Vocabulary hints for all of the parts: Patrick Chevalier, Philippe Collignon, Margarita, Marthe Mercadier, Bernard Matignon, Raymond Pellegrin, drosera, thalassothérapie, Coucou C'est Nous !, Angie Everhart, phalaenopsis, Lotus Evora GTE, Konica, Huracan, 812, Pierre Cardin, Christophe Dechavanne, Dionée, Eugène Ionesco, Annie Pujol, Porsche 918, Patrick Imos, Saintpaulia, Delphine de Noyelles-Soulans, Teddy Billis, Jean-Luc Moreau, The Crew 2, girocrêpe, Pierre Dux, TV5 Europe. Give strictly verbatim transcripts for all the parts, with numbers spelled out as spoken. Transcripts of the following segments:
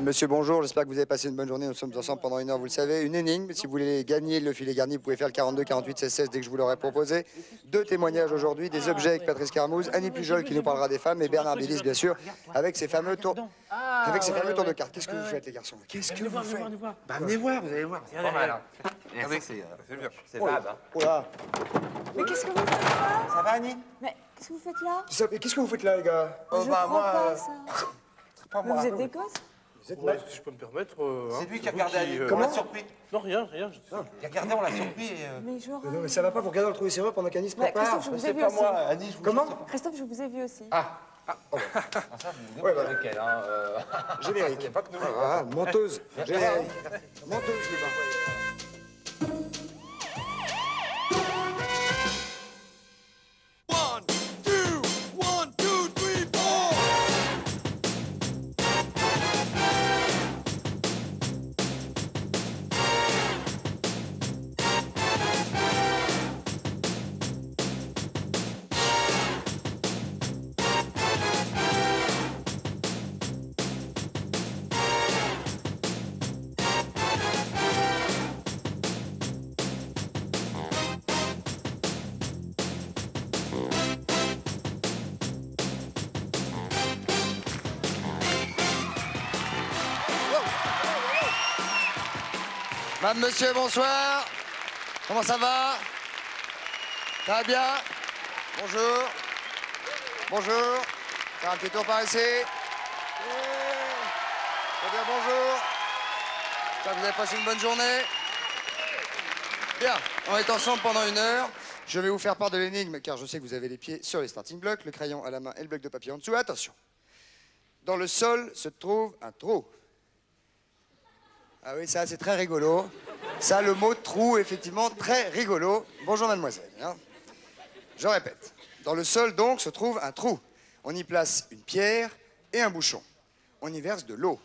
Monsieur, bonjour, j'espère que vous avez passé une bonne journée. Nous sommes ensemble pendant une heure, vous le savez. Une énigme, si vous voulez gagner le filet garni, vous pouvez faire le quarante-deux, quarante-huit, seize, seize dès que je vous l'aurai proposé. Deux témoignages aujourd'hui, des objets avec Patrice Carmouze, Annie Pujol qui nous parlera des femmes et Bernard Billis, bien sûr, avec ses fameux tours, avec ses fameux tours de cartes. Qu'est-ce que vous faites, les garçons? Qu'est-ce que vous faites? Bah, venez voir, vous allez voir, c'est pas mal. Regardez, c'est Bab. Mais qu'est-ce que vous faites là? Ça va, Annie? Mais qu'est-ce que vous faites là? Qu'est-ce que vous faites là, les gars? Oh, bah, moi. Vous êtes d'Écosse? Ouais, si je peux me permettre... Euh, c'est hein, lui qui a regardé, qui, euh... on l'a surpris. Non, rien, rien. Je... Non. Il a regardé, on l'a surpris et... Euh... Mais, genre, mais non, mais ça va pas, vous regardez, on le trouve sérieux pendant qu'Annie se prépare. Christophe, je vous ai vu aussi. Moi, Annie, je vous... Comment? Christophe, je vous ai vu aussi. Ah, ah, oh. ah ça, vous ouais, bah. Lequel, hein, euh... Générique. Il a pas que nous. Ah, ah, menteuse. Générique. Menteuse, les gars. Madame, monsieur, bonsoir. Comment ça va? Ça va bien? Bonjour. Bonjour. Faire un petit tour par ici. Très bien, bonjour. J'espère que vous avez passé une bonne journée. Bien, on est ensemble pendant une heure. Je vais vous faire part de l'énigme, car je sais que vous avez les pieds sur les starting blocks, le crayon à la main et le bloc de papier en dessous. Attention. Dans le sol se trouve un trou. Ah oui, ça, c'est très rigolo. Ça, le mot trou, effectivement, très rigolo. Bonjour, mademoiselle. Hein. Je répète. Dans le sol, donc, se trouve un trou. On y place une pierre et un bouchon. On y verse de l'eau.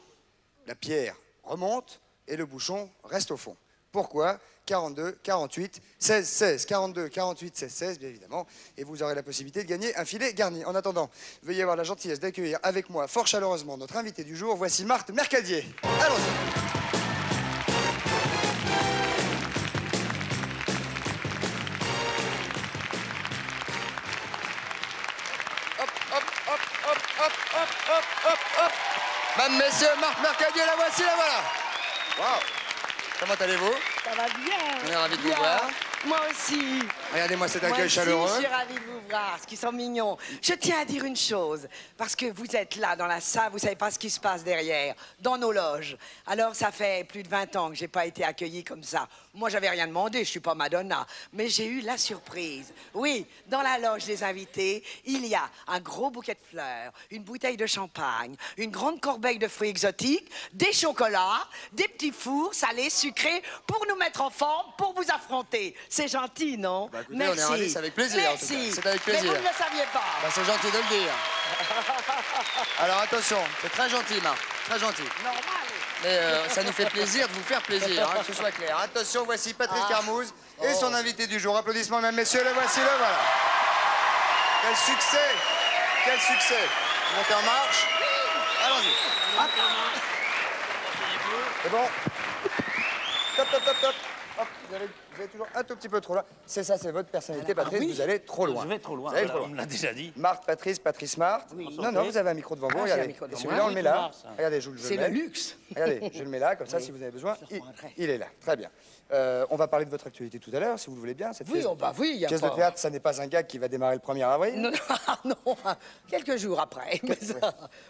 La pierre remonte et le bouchon reste au fond. Pourquoi? quarante-deux, quarante-huit, seize, seize. quarante-deux, quarante-huit, seize, seize, bien évidemment. Et vous aurez la possibilité de gagner un filet garni. En attendant, veuillez avoir la gentillesse d'accueillir avec moi, fort chaleureusement, notre invitée du jour. Voici Marthe Mercadier. Allons-y. Madame, messieurs, Marthe Mercadier, la voici, la voilà. Waouh. Comment allez-vous? Ça va bien. On est ravis de vous voir. Moi aussi. Regardez-moi cet accueil aussi, chaleureux. Je suis ravie de vous voir, ce qui sont mignons. Je tiens à dire une chose, parce que vous êtes là dans la salle, vous savez pas ce qui se passe derrière, dans nos loges. Alors ça fait plus de vingt ans que j'ai pas été accueillie comme ça. Moi, j'avais rien demandé, je suis pas Madonna, mais j'ai eu la surprise. Oui, dans la loge des invités, il y a un gros bouquet de fleurs, une bouteille de champagne, une grande corbeille de fruits exotiques, des chocolats, des petits fours salés, sucrés, pour nous mettre en forme, pour vous affronter. C'est gentil, non? Bah, écoutez, merci. On est ravis, c'est avec plaisir. Merci. C'est avec plaisir. Mais vous ne le saviez pas. Bah, c'est gentil de le dire. Alors attention, c'est très gentil, Marc, très gentil. Normal. Mais euh, ça nous fait plaisir de vous faire plaisir, hein, que ce soit clair. Attention, voici Patrice ah. Carmouze et oh. son invité du jour. Applaudissements, mesdames, messieurs, le voici, le voilà. Quel succès, quel succès. Montez en marche. Allons-y. C'est bon. Top, top, top, top. Hop, vous, allez, vous allez toujours un tout petit peu trop loin. C'est ça, c'est votre personnalité, Patrice, ah oui. vous allez trop loin. Je vais trop loin, voilà, trop loin. On l'a déjà dit. Marthe, Patrice, Patrice, Marthe. Oui. Non, non, vous avez un micro devant vous, ah, regardez. Celui-là, on le met là. Regardez, je vous le mets. C'est le luxe. Regardez, je le mets là, comme oui. ça, si vous avez besoin, il, il est là. Très bien. Euh, on va parler de votre actualité tout à l'heure, si vous le voulez bien. Cette oui, on va, bah, oui. Y a pièce pas... de théâtre, ça n'est pas un gag qui va démarrer le premier avril. Non, non, non, quelques jours après. Mais ça...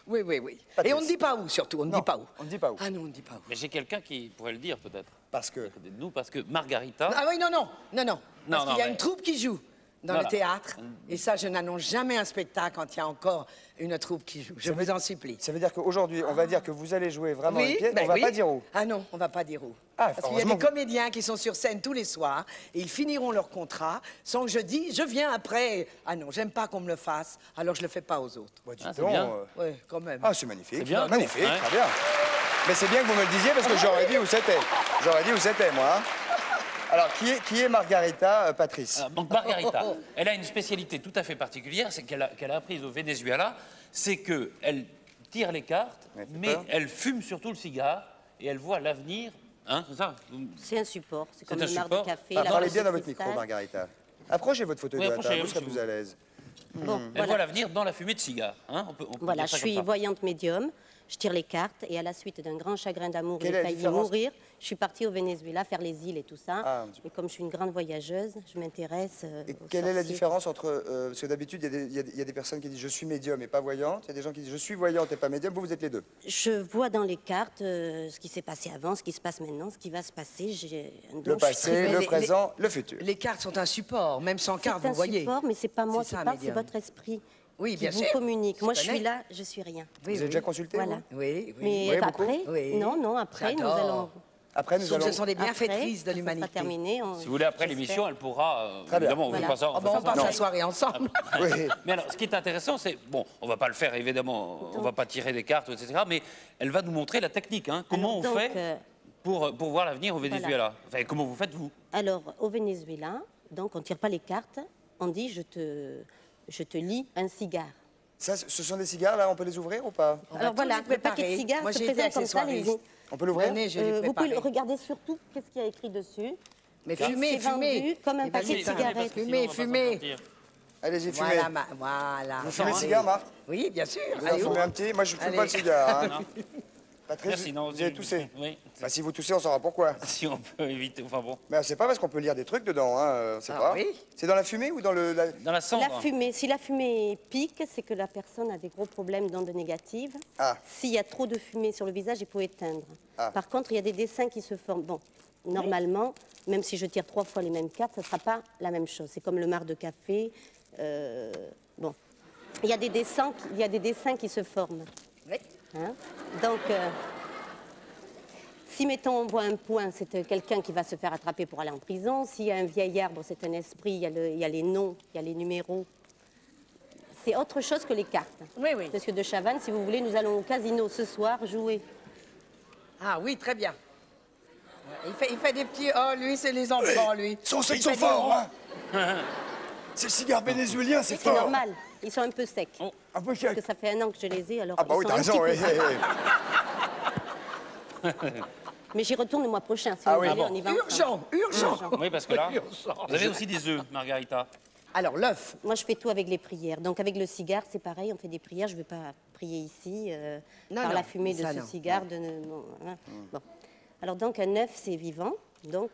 Oui, oui, oui. Patrice. Et on ne dit pas où, surtout, on ne dit pas où. On ne dit pas où. Ah non, on ne dit pas où. Mais j'ai quelqu'un qui pourrait le dire, peut-être. Parce que... Nous, parce que Margarita... Ah oui, non, non, non, non. Parce qu'il y a mais... une troupe qui joue dans voilà. le théâtre. Et ça, je n'annonce jamais un spectacle quand il y a encore une troupe qui joue. Je ça vous veut... en supplie. Ça veut dire qu'aujourd'hui, on va dire que vous allez jouer vraiment oui, une pièce, ben on va oui. pas dire où. Ah non, on va pas dire où. Ah, parce qu'il y a des comédiens qui sont sur scène tous les soirs et ils finiront leur contrat sans que je dise, je viens après. Ah non, j'aime pas qu'on me le fasse, alors je le fais pas aux autres. Bah, dis ah, donc, bien. Euh... Oui, quand même. Ah, c'est magnifique. Bien, magnifique, ouais. très bien. Mais c'est bien que vous me le disiez parce que j'aurais dit où c'était. J'aurais dit où c'était, moi. Alors, qui est, qui est Margarita euh, Patrice? Alors, donc, Margarita, elle a une spécialité tout à fait particulière, c'est qu'elle a, qu'elle a apprise au Venezuela, c'est qu'elle tire les cartes, mais, mais elle fume surtout le cigare et elle voit l'avenir. Hein, c'est ça ? C'est un support, c'est comme une marre de café. Ah, parlez bien dans votre micro, Margarita. Approchez votre fauteuil, oui, de la table, vous serez plus à l'aise. Bon, mmh. Elle voilà. voit l'avenir dans la fumée de cigare. Hein, on peut, on peut voilà, je suis voyante médium, je tire les cartes et à la suite d'un grand chagrin d'amour, j'ai failli mourir. Je suis partie au Venezuela faire les îles et tout ça. Ah, et comme je suis une grande voyageuse, je m'intéresse. Euh, et quelle sorciers. est la différence entre. Euh, parce que d'habitude, il y, y, y a des personnes qui disent je suis médium et pas voyante. Il y a des gens qui disent je suis voyante et pas médium. Vous, vous êtes les deux. Je vois dans les cartes euh, ce qui s'est passé avant, ce qui se passe maintenant, ce qui va se passer. Donc, le passé, le présent, les, le futur. Les cartes sont un support, même sans carte, vous voyez. C'est un support, mais c'est pas moi qui parle, c'est votre esprit. Oui, bien qui sûr. vous communique. Moi, je suis là, je suis rien. Vous oui, avez oui. déjà consulté voilà. Oui, oui. Mais oui, après, oui. non, non, après, nous allons. Après, nous Sauf allons. Ce sont des bienfaitrices de l'humanité. On... Si vous voulez, après l'émission, elle pourra. Euh, Très bien. Évidemment, voilà. on, voilà. on, on, on passe la soirée ensemble. Oui. Mais alors, ce qui est intéressant, c'est bon, on va pas le faire évidemment, donc, on va pas tirer des cartes, et cetera. Mais elle va nous montrer la technique. Hein. Comment alors, on donc, fait euh... pour pour voir l'avenir au Venezuela voilà. Enfin, comment vous faites vous? Alors, au Venezuela, donc, on tire pas les cartes. On dit, je te, je te lis un cigare. Ça, ce sont des cigares, là, on peut les ouvrir ou pas? Alors voilà, le paquet de cigares Moi, se présente comme ça. Les... On peut l'ouvrir euh, Vous pouvez regarder surtout qu'est-ce qu'il y a écrit dessus. Mais fumez, fumez comme un Et paquet de cigarettes. Fumez, fumez. Allez-y, fumez. Voilà, ma... voilà. Vous fumez le cigare, Marthe? Oui, bien sûr. Vous allez, en fumez un petit. Moi, je ne fume pas le cigare. Hein. Patrice, Merci, non, vous avez toussé. Oui. Bah, si vous toussez, on saura pourquoi. Si on peut éviter, enfin bon. Mais c'est pas parce qu'on peut lire des trucs dedans, hein, c'est ah, pas. Oui. C'est dans la fumée ou dans le la... Dans la cendre. La fumée. Si la fumée pique, c'est que la personne a des gros problèmes d'ondes négatives. Ah. S'il y a trop de fumée sur le visage, il faut éteindre. Ah. Par contre, il y a des dessins qui se forment. Bon, normalement, oui. même si je tire trois fois les mêmes cartes, ça ne sera pas la même chose. C'est comme le marc de café. Euh... Bon, il y a des dessins, il y a des dessins qui se forment. Oui. Hein? Donc, euh, si, mettons, on voit un point, c'est euh, quelqu'un qui va se faire attraper pour aller en prison. S'il y a un vieil arbre, c'est un esprit, il y a le, il y a les noms, il y a les numéros. C'est autre chose que les cartes. Oui, oui. Monsieur Dechavanne, si vous voulez, nous allons au casino ce soir jouer. Ah oui, très bien. Il fait, il fait des petits... Oh, lui, c'est les enfants, oui. lui. Son, il ils sont forts, des... hein. C'est le cigare vénézuélien, c'est fort. C'est normal. Ils sont un peu secs. Oh, un peu sec. Parce que ça fait un an que je les ai, alors. Ah, bah oui, t'as raison, oui, oui, oui. Mais j'y retourne le mois prochain. Si ah, oui, bon. on y va. Urgent, urgent, urgent. Oui, parce que là, urgent. vous avez aussi des œufs, Margarita. Alors, l'œuf. Moi, je fais tout avec les prières. Donc, avec le cigare, c'est pareil, on fait des prières. Je ne vais pas prier ici, euh, non, par non, la fumée de ce non. cigare. Non. De ne... bon, hein. mm. bon. Alors, donc, un œuf, c'est vivant. Donc,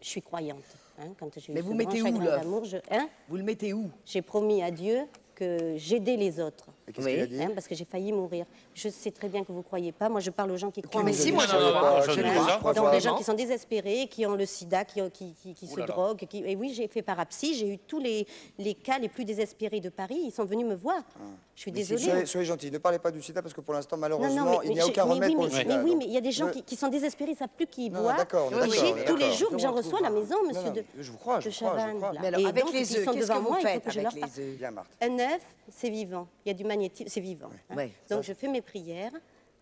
je suis croyante. Hein, quand mais vous mettez où là je... hein Vous le mettez où? J'ai promis à Dieu que j'aidais les autres. Et qu'est-ce qu'il a dit? Hein, parce que j'ai failli mourir. Je sais très bien que vous ne croyez pas. Moi, je parle aux gens qui croient. Mais si, moi, non, non, non, je ne crois pas. Donc, des gens qui sont désespérés, qui ont le sida, qui, qui, qui, qui se là droguent. Qui... Et oui, j'ai fait parapsie. J'ai eu tous les, les cas les plus désespérés de Paris. Ils sont venus me voir. Ah. Je suis mais désolée. Si, soyez, soyez gentils. Ne parlez pas du sida parce que pour l'instant, malheureusement, non, non, mais, il n'y a aucun remède pour le sida. Mais oui, mais il y a des gens qui sont désespérés. Ils ne savent plus qui boivent. J'ai tous les jours que j'en reçois à la maison, monsieur de Chavanne. Je vous crois, je crois. Avec les œufs, qu'est-ce que vous faites avec les œufs? Un œuf, c'est vivant. Il y a du magnétisme, c'est vivant. Oui. Hein. Oui, donc je fais mes prières.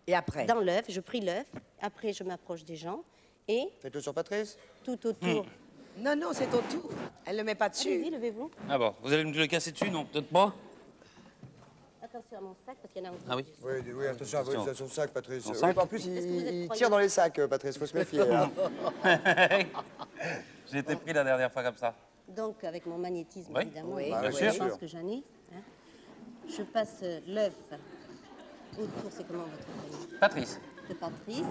Et après? Dans l'œuf, je prie l'œuf. Après, je m'approche des gens. Et. Faites-le sur Patrice. Tout autour. Mmh. Non, non, c'est autour. Elle ne le met pas dessus. Allez-y, levez-vous. Ah bon, vous allez me le casser dessus, non? Peut-être pas. Attention à mon sac, parce qu'il y en a un. Ah oui. Oui, oui, attention à son sac, Patrice. Oui, en plus, il tire dans les sacs, Patrice. Faut se méfier. Hein. J'ai été pris la dernière fois comme ça. Donc, avec mon magnétisme, oui. évidemment, oui. Bah, oui. je pense que j'en ai. Hein. Je passe l'œuf autour, c'est comment votre nom? Patrice. De Patrice.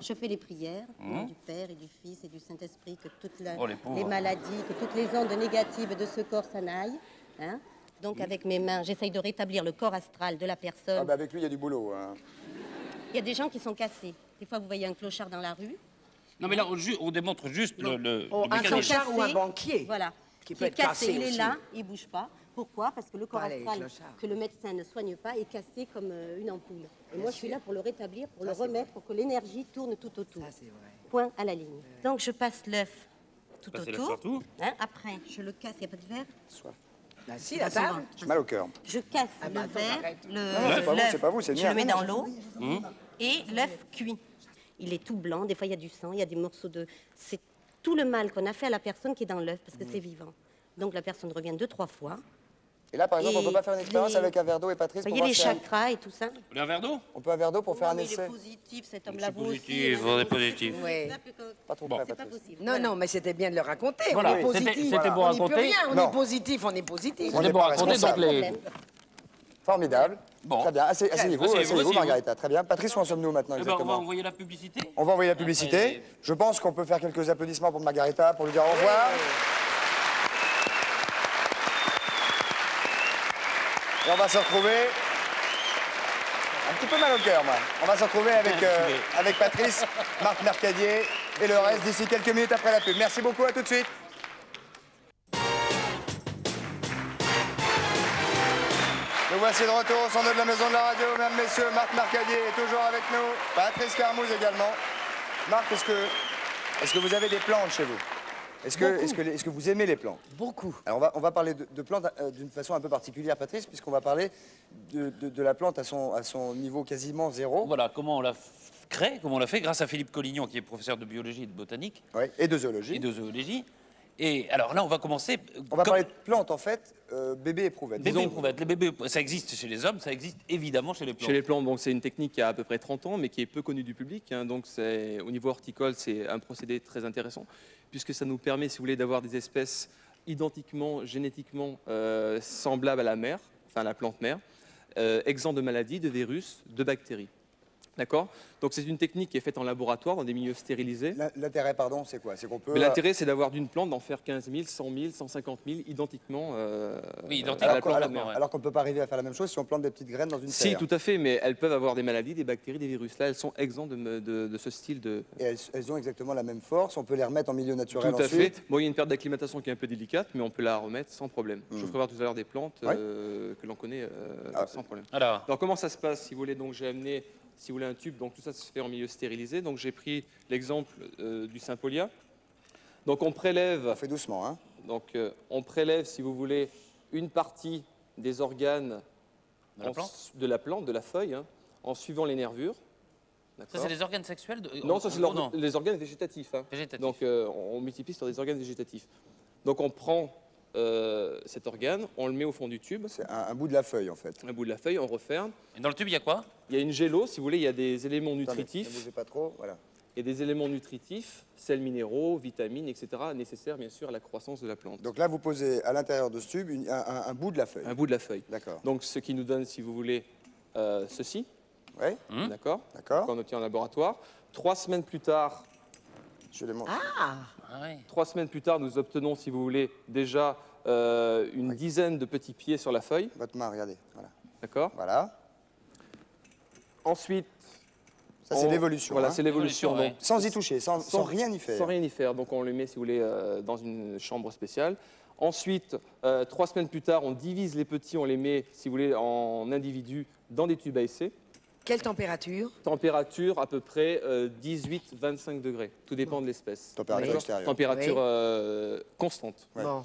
Je fais les prières mmh. du Père et du Fils et du Saint-Esprit, que toutes la, oh, les, les maladies, que toutes les ondes négatives de ce corps s'en aillent. Hein. Donc, mmh. avec mes mains, j'essaye de rétablir le corps astral de la personne. Ah, bah avec lui, il y a du boulot. Hein. Il y a des gens qui sont cassés. Des fois, vous voyez un clochard dans la rue. Non, mais là, on, on démontre juste le, le, oh, le mécanisme. Un clochard ou un banquier. Voilà. Qui peut être cassé, cassé il est là, il ne bouge pas. Pourquoi? Parce que le corps Allez, astral que le médecin ne soigne pas est cassé comme une ampoule. Et Bien moi, sûr. je suis là pour le rétablir, pour Ça, le remettre, pour que l'énergie tourne tout autour. Ça, c'est vrai. Point à la ligne. Ouais. Donc, je passe l'œuf tout Passez autour. Hein, après, je le casse. Il n'y a pas de verre? Soif. Là, si, la table. J'ai mal au cœur. Je casse ah, le verre, l'œuf. C'est pas vous, c'est bien. Je le mets dans l'eau et l'œuf cuit. Il est tout blanc, des fois il y a du sang, il y a des morceaux de... C'est tout le mal qu'on a fait à la personne qui est dans l'œuf, parce que mmh. c'est vivant. Donc la personne revient deux, trois fois. Et là, par exemple, et on ne peut pas faire une expérience les... avec un verre d'eau et Patrice. Vous voyez les chakras un... et tout ça. Vous voulez un verre d'eau? On peut un verre d'eau pour oui, faire un essai. Positif, cet homme-là. Positif, on est positif. Ouais. Pas trop bon. Près, Patrice. Pas non, non, mais c'était bien de le raconter. Voilà, c'était bon à raconter. On est positif, on est positif. On est bon à raconter. Formidable. Bon. Très bien. Asseyez-vous, asseyez-vous, Margarita. Très bien. Patrice, où en sommes-nous maintenant exactement? On va envoyer la publicité. On va envoyer la publicité. Je pense qu'on peut faire quelques applaudissements pour Margarita pour lui dire au revoir. Et on va se retrouver, un petit peu mal au cœur moi, on va se retrouver avec, euh, avec Patrice, Marthe Mercadier et le reste d'ici quelques minutes après la pub. Merci beaucoup, à tout de suite. Nous voici de retour sur nous de la Maison de la Radio, mesdames, messieurs, Marthe Mercadier est toujours avec nous, Patrice Carmouze également. Marthe, est-ce que, est-ce que vous avez des plantes chez vous ? Est-ce que, est-ce que, est-ce que vous aimez les plantes? Beaucoup. Alors on va, on va parler de, de plantes euh, d'une façon un peu particulière, Patrice, puisqu'on va parler de, de, de la plante à son, à son niveau quasiment zéro. Voilà, comment on la crée, comment on la fait, grâce à Philippe Collignon, qui est professeur de biologie et de botanique. Oui, et de zoologie. Et de zoologie. Et alors là, on va commencer... On va comme... parler de plantes, en fait, euh, bébé éprouvette. Bébé éprouvette. Les bébés, ça existe chez les hommes, ça existe évidemment chez les plantes. Chez les plantes, bon, c'est une technique qui a à peu près trente ans, mais qui est peu connue du public. Hein, donc au niveau horticole, c'est un procédé très intéressant, puisque ça nous permet, si vous voulez, d'avoir des espèces identiquement, génétiquement euh, semblables à la mère, enfin à la plante mère, euh, exemptes de maladies, de virus, de bactéries. D'accord. Donc c'est une technique qui est faite en laboratoire, dans des milieux stérilisés. L'intérêt, pardon, c'est quoi? C'est qu'on peut... L'intérêt, c'est d'avoir d'une plante, d'en faire quinze mille, cent mille, cent cinquante mille, identiquement euh, oui, identiquement à la plante. Alors, alors qu'on ne peut pas arriver à faire la même chose si on plante des petites graines dans une si, terre. Si, tout à fait, mais elles peuvent avoir des maladies, des bactéries, des virus. Là, elles sont exemptes de, de, de ce style de... Et elles, elles ont exactement la même force, on peut les remettre en milieu naturel ensuite. Tout à fait. Bon, il y a une perte d'acclimatation qui est un peu délicate, mais on peut la remettre sans problème. Mmh. Je prépare tout à l'heure des plantes oui. euh, que l'on connaît euh, ah. sans problème. Alors. Alors, comment ça se passe? Si vous voulez, donc j'ai amené... Si vous voulez un tube, donc tout ça se fait en milieu stérilisé. Donc j'ai pris l'exemple euh, du Saintpaulia. Donc on prélève. On fait doucement, hein. Donc euh, on prélève, si vous voulez, une partie des organes de la, en, plante. De la plante, de la feuille, hein, en suivant les nervures. Ça c'est les organes sexuels de... Non, ça c'est orga... les organes végétatifs. Hein. Végétatif. Donc euh, on multiplie sur des organes végétatifs. Donc on prend euh, cet organe, on le met au fond du tube. C'est un, un bout de la feuille en fait. Un bout de la feuille, on referme. Et dans le tube il y a quoi? Il y a une gélo, si vous voulez, il y a des éléments nutritifs. Ne bougez pas trop, voilà. Il y a des éléments nutritifs, sels minéraux, vitamines, et cetera, nécessaires bien sûr à la croissance de la plante. Donc là, vous posez à l'intérieur de ce tube une, un, un, un bout de la feuille. Un bout de la feuille. D'accord. Donc ce qui nous donne, si vous voulez, euh, ceci. Oui. Mmh. D'accord. D'accord. Qu'on obtient en laboratoire. Trois semaines plus tard. Je les montre. Ah. Oui. Trois semaines plus tard, nous obtenons, si vous voulez, déjà euh, une oui. dizaine de petits pieds sur la feuille. Votre main, regardez. Voilà. D'accord. Voilà. Ensuite, ça c'est l'évolution. Voilà, hein. C'est l'évolution. Ouais. Sans y toucher, sans, sans, sans rien y faire. Sans rien y faire. Donc on le met, si vous voulez, euh, dans une chambre spéciale. Ensuite, euh, trois semaines plus tard, on divise les petits, on les met, si vous voulez, en individus dans des tubes à essai. Quelle température? Température à peu près euh, dix-huit à vingt-cinq degrés. Tout dépend de l'espèce. Température oui. extérieure. Température oui. euh, constante. Ouais. Bon.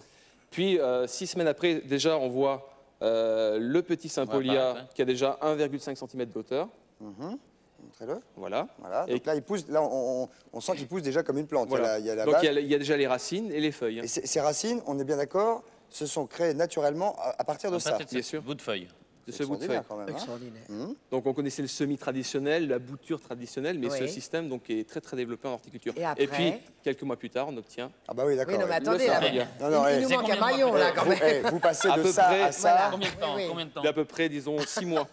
Puis euh, six semaines après, déjà on voit euh, le petit Saintpaulia ouais, qui a déjà un virgule cinq centimètres de hauteur. Mmh. Montrez-le. Voilà. Voilà. Donc et là, il pousse, là on, on, on sent qu'il pousse déjà comme une plante. Voilà. Il y a la, il y a la donc il y a, il y a déjà les racines et les feuilles. Et ces racines, on est bien d'accord, se sont créées naturellement à, à partir de en ça. Fait, bien sûr. Bout de feuille. De ce bout de feuille. Quand même, extraordinaire. Hein. Donc on connaissait le semi-traditionnel, la bouture traditionnelle, mais oui. ce système donc est très très développé en horticulture. Et, après... et puis quelques mois plus tard, on obtient. Ah bah oui d'accord. Oui, non mais attendez, là, non, non, il nous manque un maillon là quand même. Vous passez de ça à ça. Combien de temps? À peu près, disons six mois.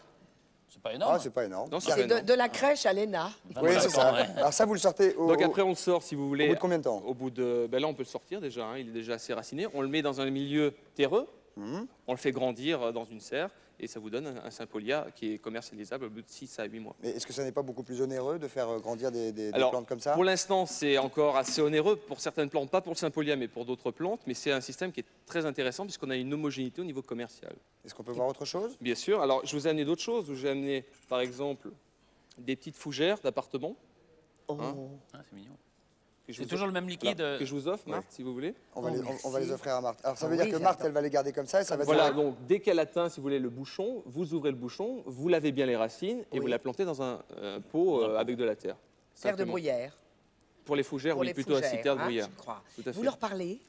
C'est pas énorme. Ah, c'est pas énorme. C'est de, de la crèche à l'E N A. Oui, c'est ça. Alors ça, vous le sortez au... Donc après, on le sort, si vous voulez... Au bout de combien de temps? Au bout de... Ben là, on peut le sortir déjà. Hein. Il est déjà assez raciné. On le met dans un milieu terreux. Mmh. On le fait grandir dans une serre. Et ça vous donne un Saintpaulia qui est commercialisable au bout de six à huit mois. Mais est-ce que ça n'est pas beaucoup plus onéreux de faire grandir des, des, Alors, des plantes comme ça? Pour l'instant, c'est encore assez onéreux pour certaines plantes. Pas pour le Saintpaulia, mais pour d'autres plantes. Mais c'est un système qui est très intéressant puisqu'on a une homogénéité au niveau commercial. Est-ce qu'on peut voir autre chose? Bien sûr. Alors, je vous ai amené d'autres choses. J'ai amené, par exemple, des petites fougères d'appartement. Oh, hein ah, c'est mignon. C'est toujours le même liquide. Voilà, que je vous offre, Marthe, ouais. si vous voulez. On va, oh, les, on, on va les offrir à Marthe. Alors ça veut oh, dire oui, que Marthe, elle va les garder comme ça et ça va Voilà, donc dès qu'elle atteint, si vous voulez, le bouchon, vous ouvrez le bouchon, vous lavez bien les racines et oui. vous la plantez dans un euh, pot euh, avec de la terre. Terre de bruyère. Pour les fougères, Pour oui, les plutôt fougères, acide terre de bruyère. Hein, je crois. Vous leur parlez?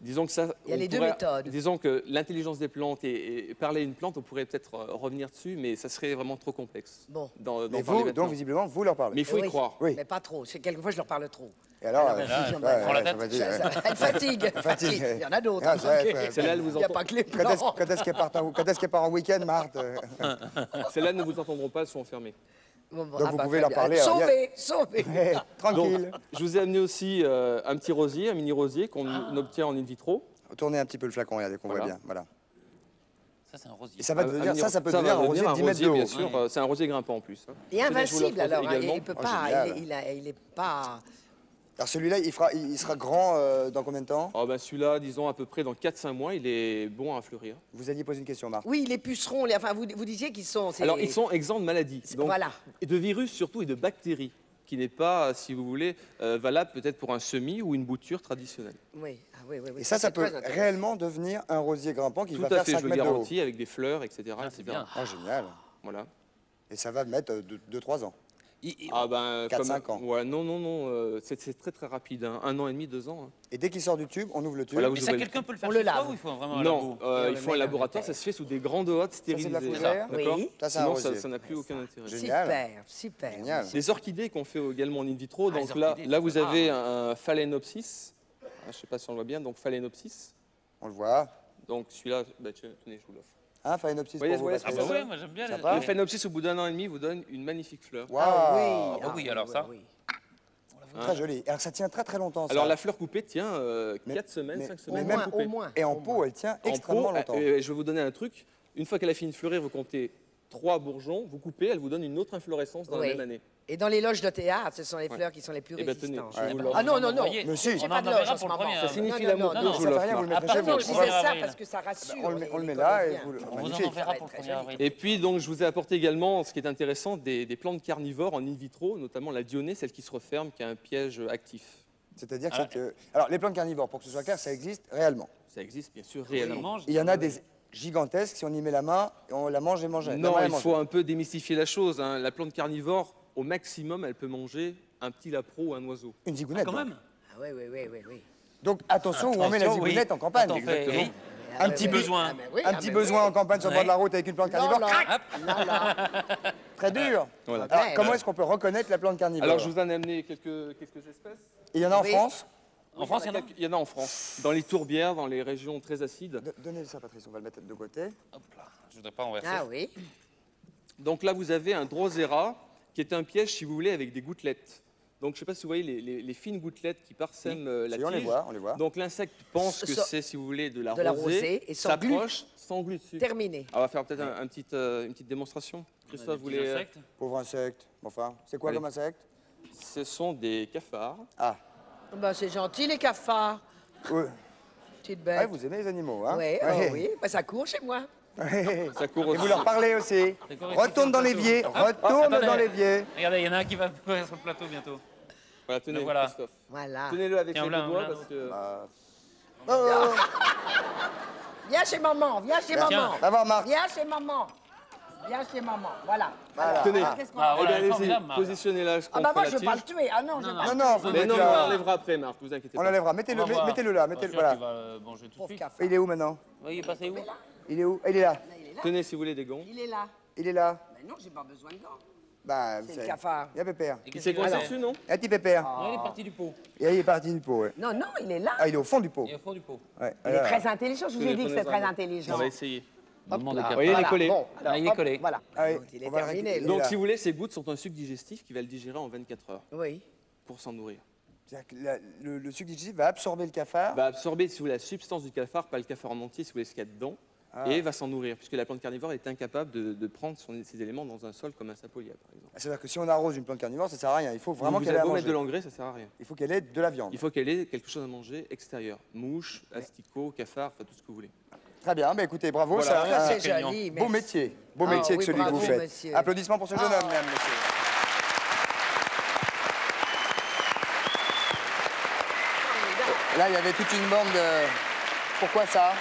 Disons que ça, il y a les deux méthodes. Disons que l'intelligence des plantes et, et parler d'une plante, on pourrait peut-être revenir dessus, mais ça serait vraiment trop complexe. Bon. Dans, dans mais vous, donc visiblement, vous leur parlez. Mais il faut oui. y croire. Oui. Mais pas trop. Quelquefois, je leur parle trop. Et alors, alors euh, ouais, ouais, la tête. Ça, ça, ça, elle fatigue. fatigue. Il y en a d'autres. Ah, il n'y a pas que les plantes. Quand est-ce qu'elle part en, qu en week-end, Marthe? Celles-là ne vous entendront pas, elles sont enfermées. Bon, bon, donc ah, vous pouvez leur parler. Sauver, sauver. Ouais, tranquille. Donc, je vous ai amené aussi euh, un petit rosier, un mini rosier qu'on ah. obtient en in vitro. Tournez un petit peu le flacon, regardez qu'on voilà. voit bien. Voilà. Ça c'est un rosier. Et ça, va devenir, ça, ça peut ça devenir un rosier de dix mètres de haut. Bien sûr, oui. C'est un rosier grimpant en plus. Et invincible alors, hein, il peut pas, oh, génial, il, il, a, il est pas. Alors celui-là, il, il, il sera grand euh, dans combien de temps? oh, ben Celui-là, disons à peu près dans quatre à cinq mois, il est bon à fleurir. Vous alliez poser une question, Marc. Oui, les pucerons, les, enfin, vous, vous disiez qu'ils sont... Alors, les... ils sont exempts de maladies. Donc, voilà. Et de virus surtout, et de bactéries, qui n'est pas, si vous voulez, euh, valable peut-être pour un semis ou une bouture traditionnelle. Oui, ah, oui, oui, oui. Et ça, ça, ça peut réellement devenir un rosier grimpant qui Tout va faire cinq mètres de haut. Tout à fait, je le garantis, avec des fleurs, et cetera. Ah, c'est bien. Ah, génial. Voilà. Et ça va mettre deux à trois ans. Ah ben, quatre à cinq ans. Ouais, non, non, non, euh, c'est très très rapide, hein. un an et demi, deux ans. Hein. Et dès qu'il sort du tube, on ouvre le tube. Voilà, mais ça, quelqu'un peut le faire, on le lave. Ou il faut vraiment non, euh, il faut un laboratoire, ça se fait sous des grandes hottes stérilisées. Ça, c'est de la fougère, d'accord ? Oui. Ça, sinon, ça, ça n'a plus aucun intérêt. Génial. Super, super. Les orchidées qu'on fait également en in vitro, ah, donc là, là vous avez ah, un phalaenopsis. Ah, je ne sais pas si on le voit bien, donc phalaenopsis. On le voit. Donc celui-là, bah, tenez, je vous l'offre. Un hein, phalaenopsis oui, pour oui, vous. Ah bah oui, moi j'aime bien. Le phalaenopsis, au bout d'un an et demi, vous donne une magnifique fleur. Wow. Ah oui, ah bah oui, alors ah, ça. Oui. Ah. Très joli. Alors ça tient très très longtemps. Ça. Alors la fleur coupée tient euh, quatre semaines, cinq semaines. Même coupée. Au moins. Et en pot, elle tient en extrêmement pot, longtemps. Euh, je vais vous donner un truc. Une fois qu'elle a fini de fleurir, vous comptez trois bourgeons, vous coupez, elle vous donne une autre inflorescence dans oui. la même année. Et dans les loges de théâtre, ce sont les fleurs ouais. qui sont les plus eh ben, résistantes. Tenez, ouais. Ah non, non, non. Mais si, j'ai pas de loge en ce moment. Ça signifie l'amour. Non, non, non, non, ça fait rien, vous le mettrez chez vous. Je disais ça parce que ça rassure. On le met, on le met là et vous le... On vous en verra pour le premier avril. Et puis, donc, je vous ai apporté également, ce qui est intéressant, des, des plantes carnivores en in vitro, notamment la Dionée, celle qui se referme, qui a un piège actif. C'est-à-dire que... Alors, les plantes carnivores, pour que ce soit clair, ça existe réellement. Ça existe, bien sûr, réellement. Il y en a des... gigantesque, si on y met la main, on la mange et mange. Non, il faut un peu démystifier la chose. Hein. La plante carnivore, au maximum, elle peut manger un petit lapro ou un oiseau. Une zigounette. Ah, quand même. Ah, oui, oui, oui, oui. Donc attention, attention où on met la zigounette oui. en campagne. Attends, exactement. Oui. Un, ah, petit oui, besoin. Ah, oui, un petit ah, besoin oui. en campagne sur le oui. bord de la route avec une plante carnivore. Non, non. Non, non. Très dur. Voilà. Alors, ouais, comment ouais. est-ce qu'on peut reconnaître la plante carnivore? Alors je vous en ai amené quelques, quelques espèces. Il y en a oui. en France? En France, il y en a, il y en a en France, dans les tourbières, dans les régions très acides. Donnez-le ça, Patrice, on va le mettre de côté. Hop là, je ne voudrais pas renverser. Ah oui. Donc là, vous avez un drosera, qui est un piège, si vous voulez, avec des gouttelettes. Donc, je ne sais pas si vous voyez les, les, les fines gouttelettes qui parsèment oui. la si tige. On les voit, on les voit. Donc, l'insecte pense que c'est, si vous voulez, de la de rosée, s'approche, s'englue dessus. Terminé. Alors, on va faire peut-être oui. un, un petit, euh, une petite démonstration. Christophe, vous voulez... Euh... Pauvre insecte. Enfin, c'est quoi Allez. comme insecte? Ce sont des cafards. Ah. Ben, c'est gentil, les cafards. Oui. Petite bête. Ah, vous aimez les animaux, hein? Oui, oh, oui. Ben, ça court chez moi. Oui. Ça court aussi. Et vous leur parlez aussi. Retourne dans l'évier, retourne ah, dans l'évier. Regardez, il y en a un qui va faire son plateau bientôt. Voilà, tenez-le, voilà. Christophe. Voilà. Tenez-le avec les doigts parce que... Bah... Oh, oh. Viens chez maman, viens chez Bien. maman. Viens. Marc. Viens chez maman. Viens chez maman, voilà. voilà. Tenez, ah, ah, voilà, allez-y, positionnez-la. Ah bah moi je ne veux pas le tuer, ah non, je ne veux pas le tuer. Non, non, vous mais non, on l'enlèvera après, Marc, vous inquiétez pas. On l'enlèvera, mettez-le mettez là, mettez-le là. Voilà. Il est où maintenant? Il est passé où? Il est où? Il est là. Tenez si vous voulez des gants. Il est là. Il est là. Mais non, j'ai pas besoin de gants. Bah, c'est le cafard. Il y a Pépère. Il s'est coincé dessus, non? Un petit Pépère. Non, il est parti du pot. Il est parti du pot, oui. Non, non, il est là. Ah, il est au fond du pot. Il est au fond du pot. Il est très intelligent, je vous ai dit que c'était très intelligent. On va essayer. Hop, là, voilà, il est collé. Bon, alors, il est collé. Hop, voilà. Ah oui, donc, il est terminé. Donc, si vous voulez, ces gouttes sont un suc digestif qui va le digérer en vingt-quatre heures. Oui. Pour s'en nourrir. Que la, le, le suc digestif va absorber le cafard. Va absorber, si vous voulez, la substance du cafard, pas le cafard en entier, si vous voulez ce qu'il y a dedans, ah. et va s'en nourrir, puisque la plante carnivore est incapable de, de prendre son, ses éléments dans un sol comme un Saintpaulia, par exemple. Ah, c'est-à-dire que si on arrose une plante carnivore, ça sert à rien. Il faut vraiment qu'elle ait à manger. Vous mettre de l'engrais, ça sert à rien. Il faut qu'elle ait de la viande. Il faut qu'elle ait quelque chose à manger extérieur, mouches, asticots, cafards, enfin tout ce que vous voulez. Très bien, bah écoutez, bravo, voilà, c'est un, un joli, beau métier, beau ah, métier oui, que celui bravo, que vous faites. Monsieur. Applaudissements pour ce jeune ah. homme, mesdames, messieurs. Là, il y avait toute une bande de... Pourquoi ça?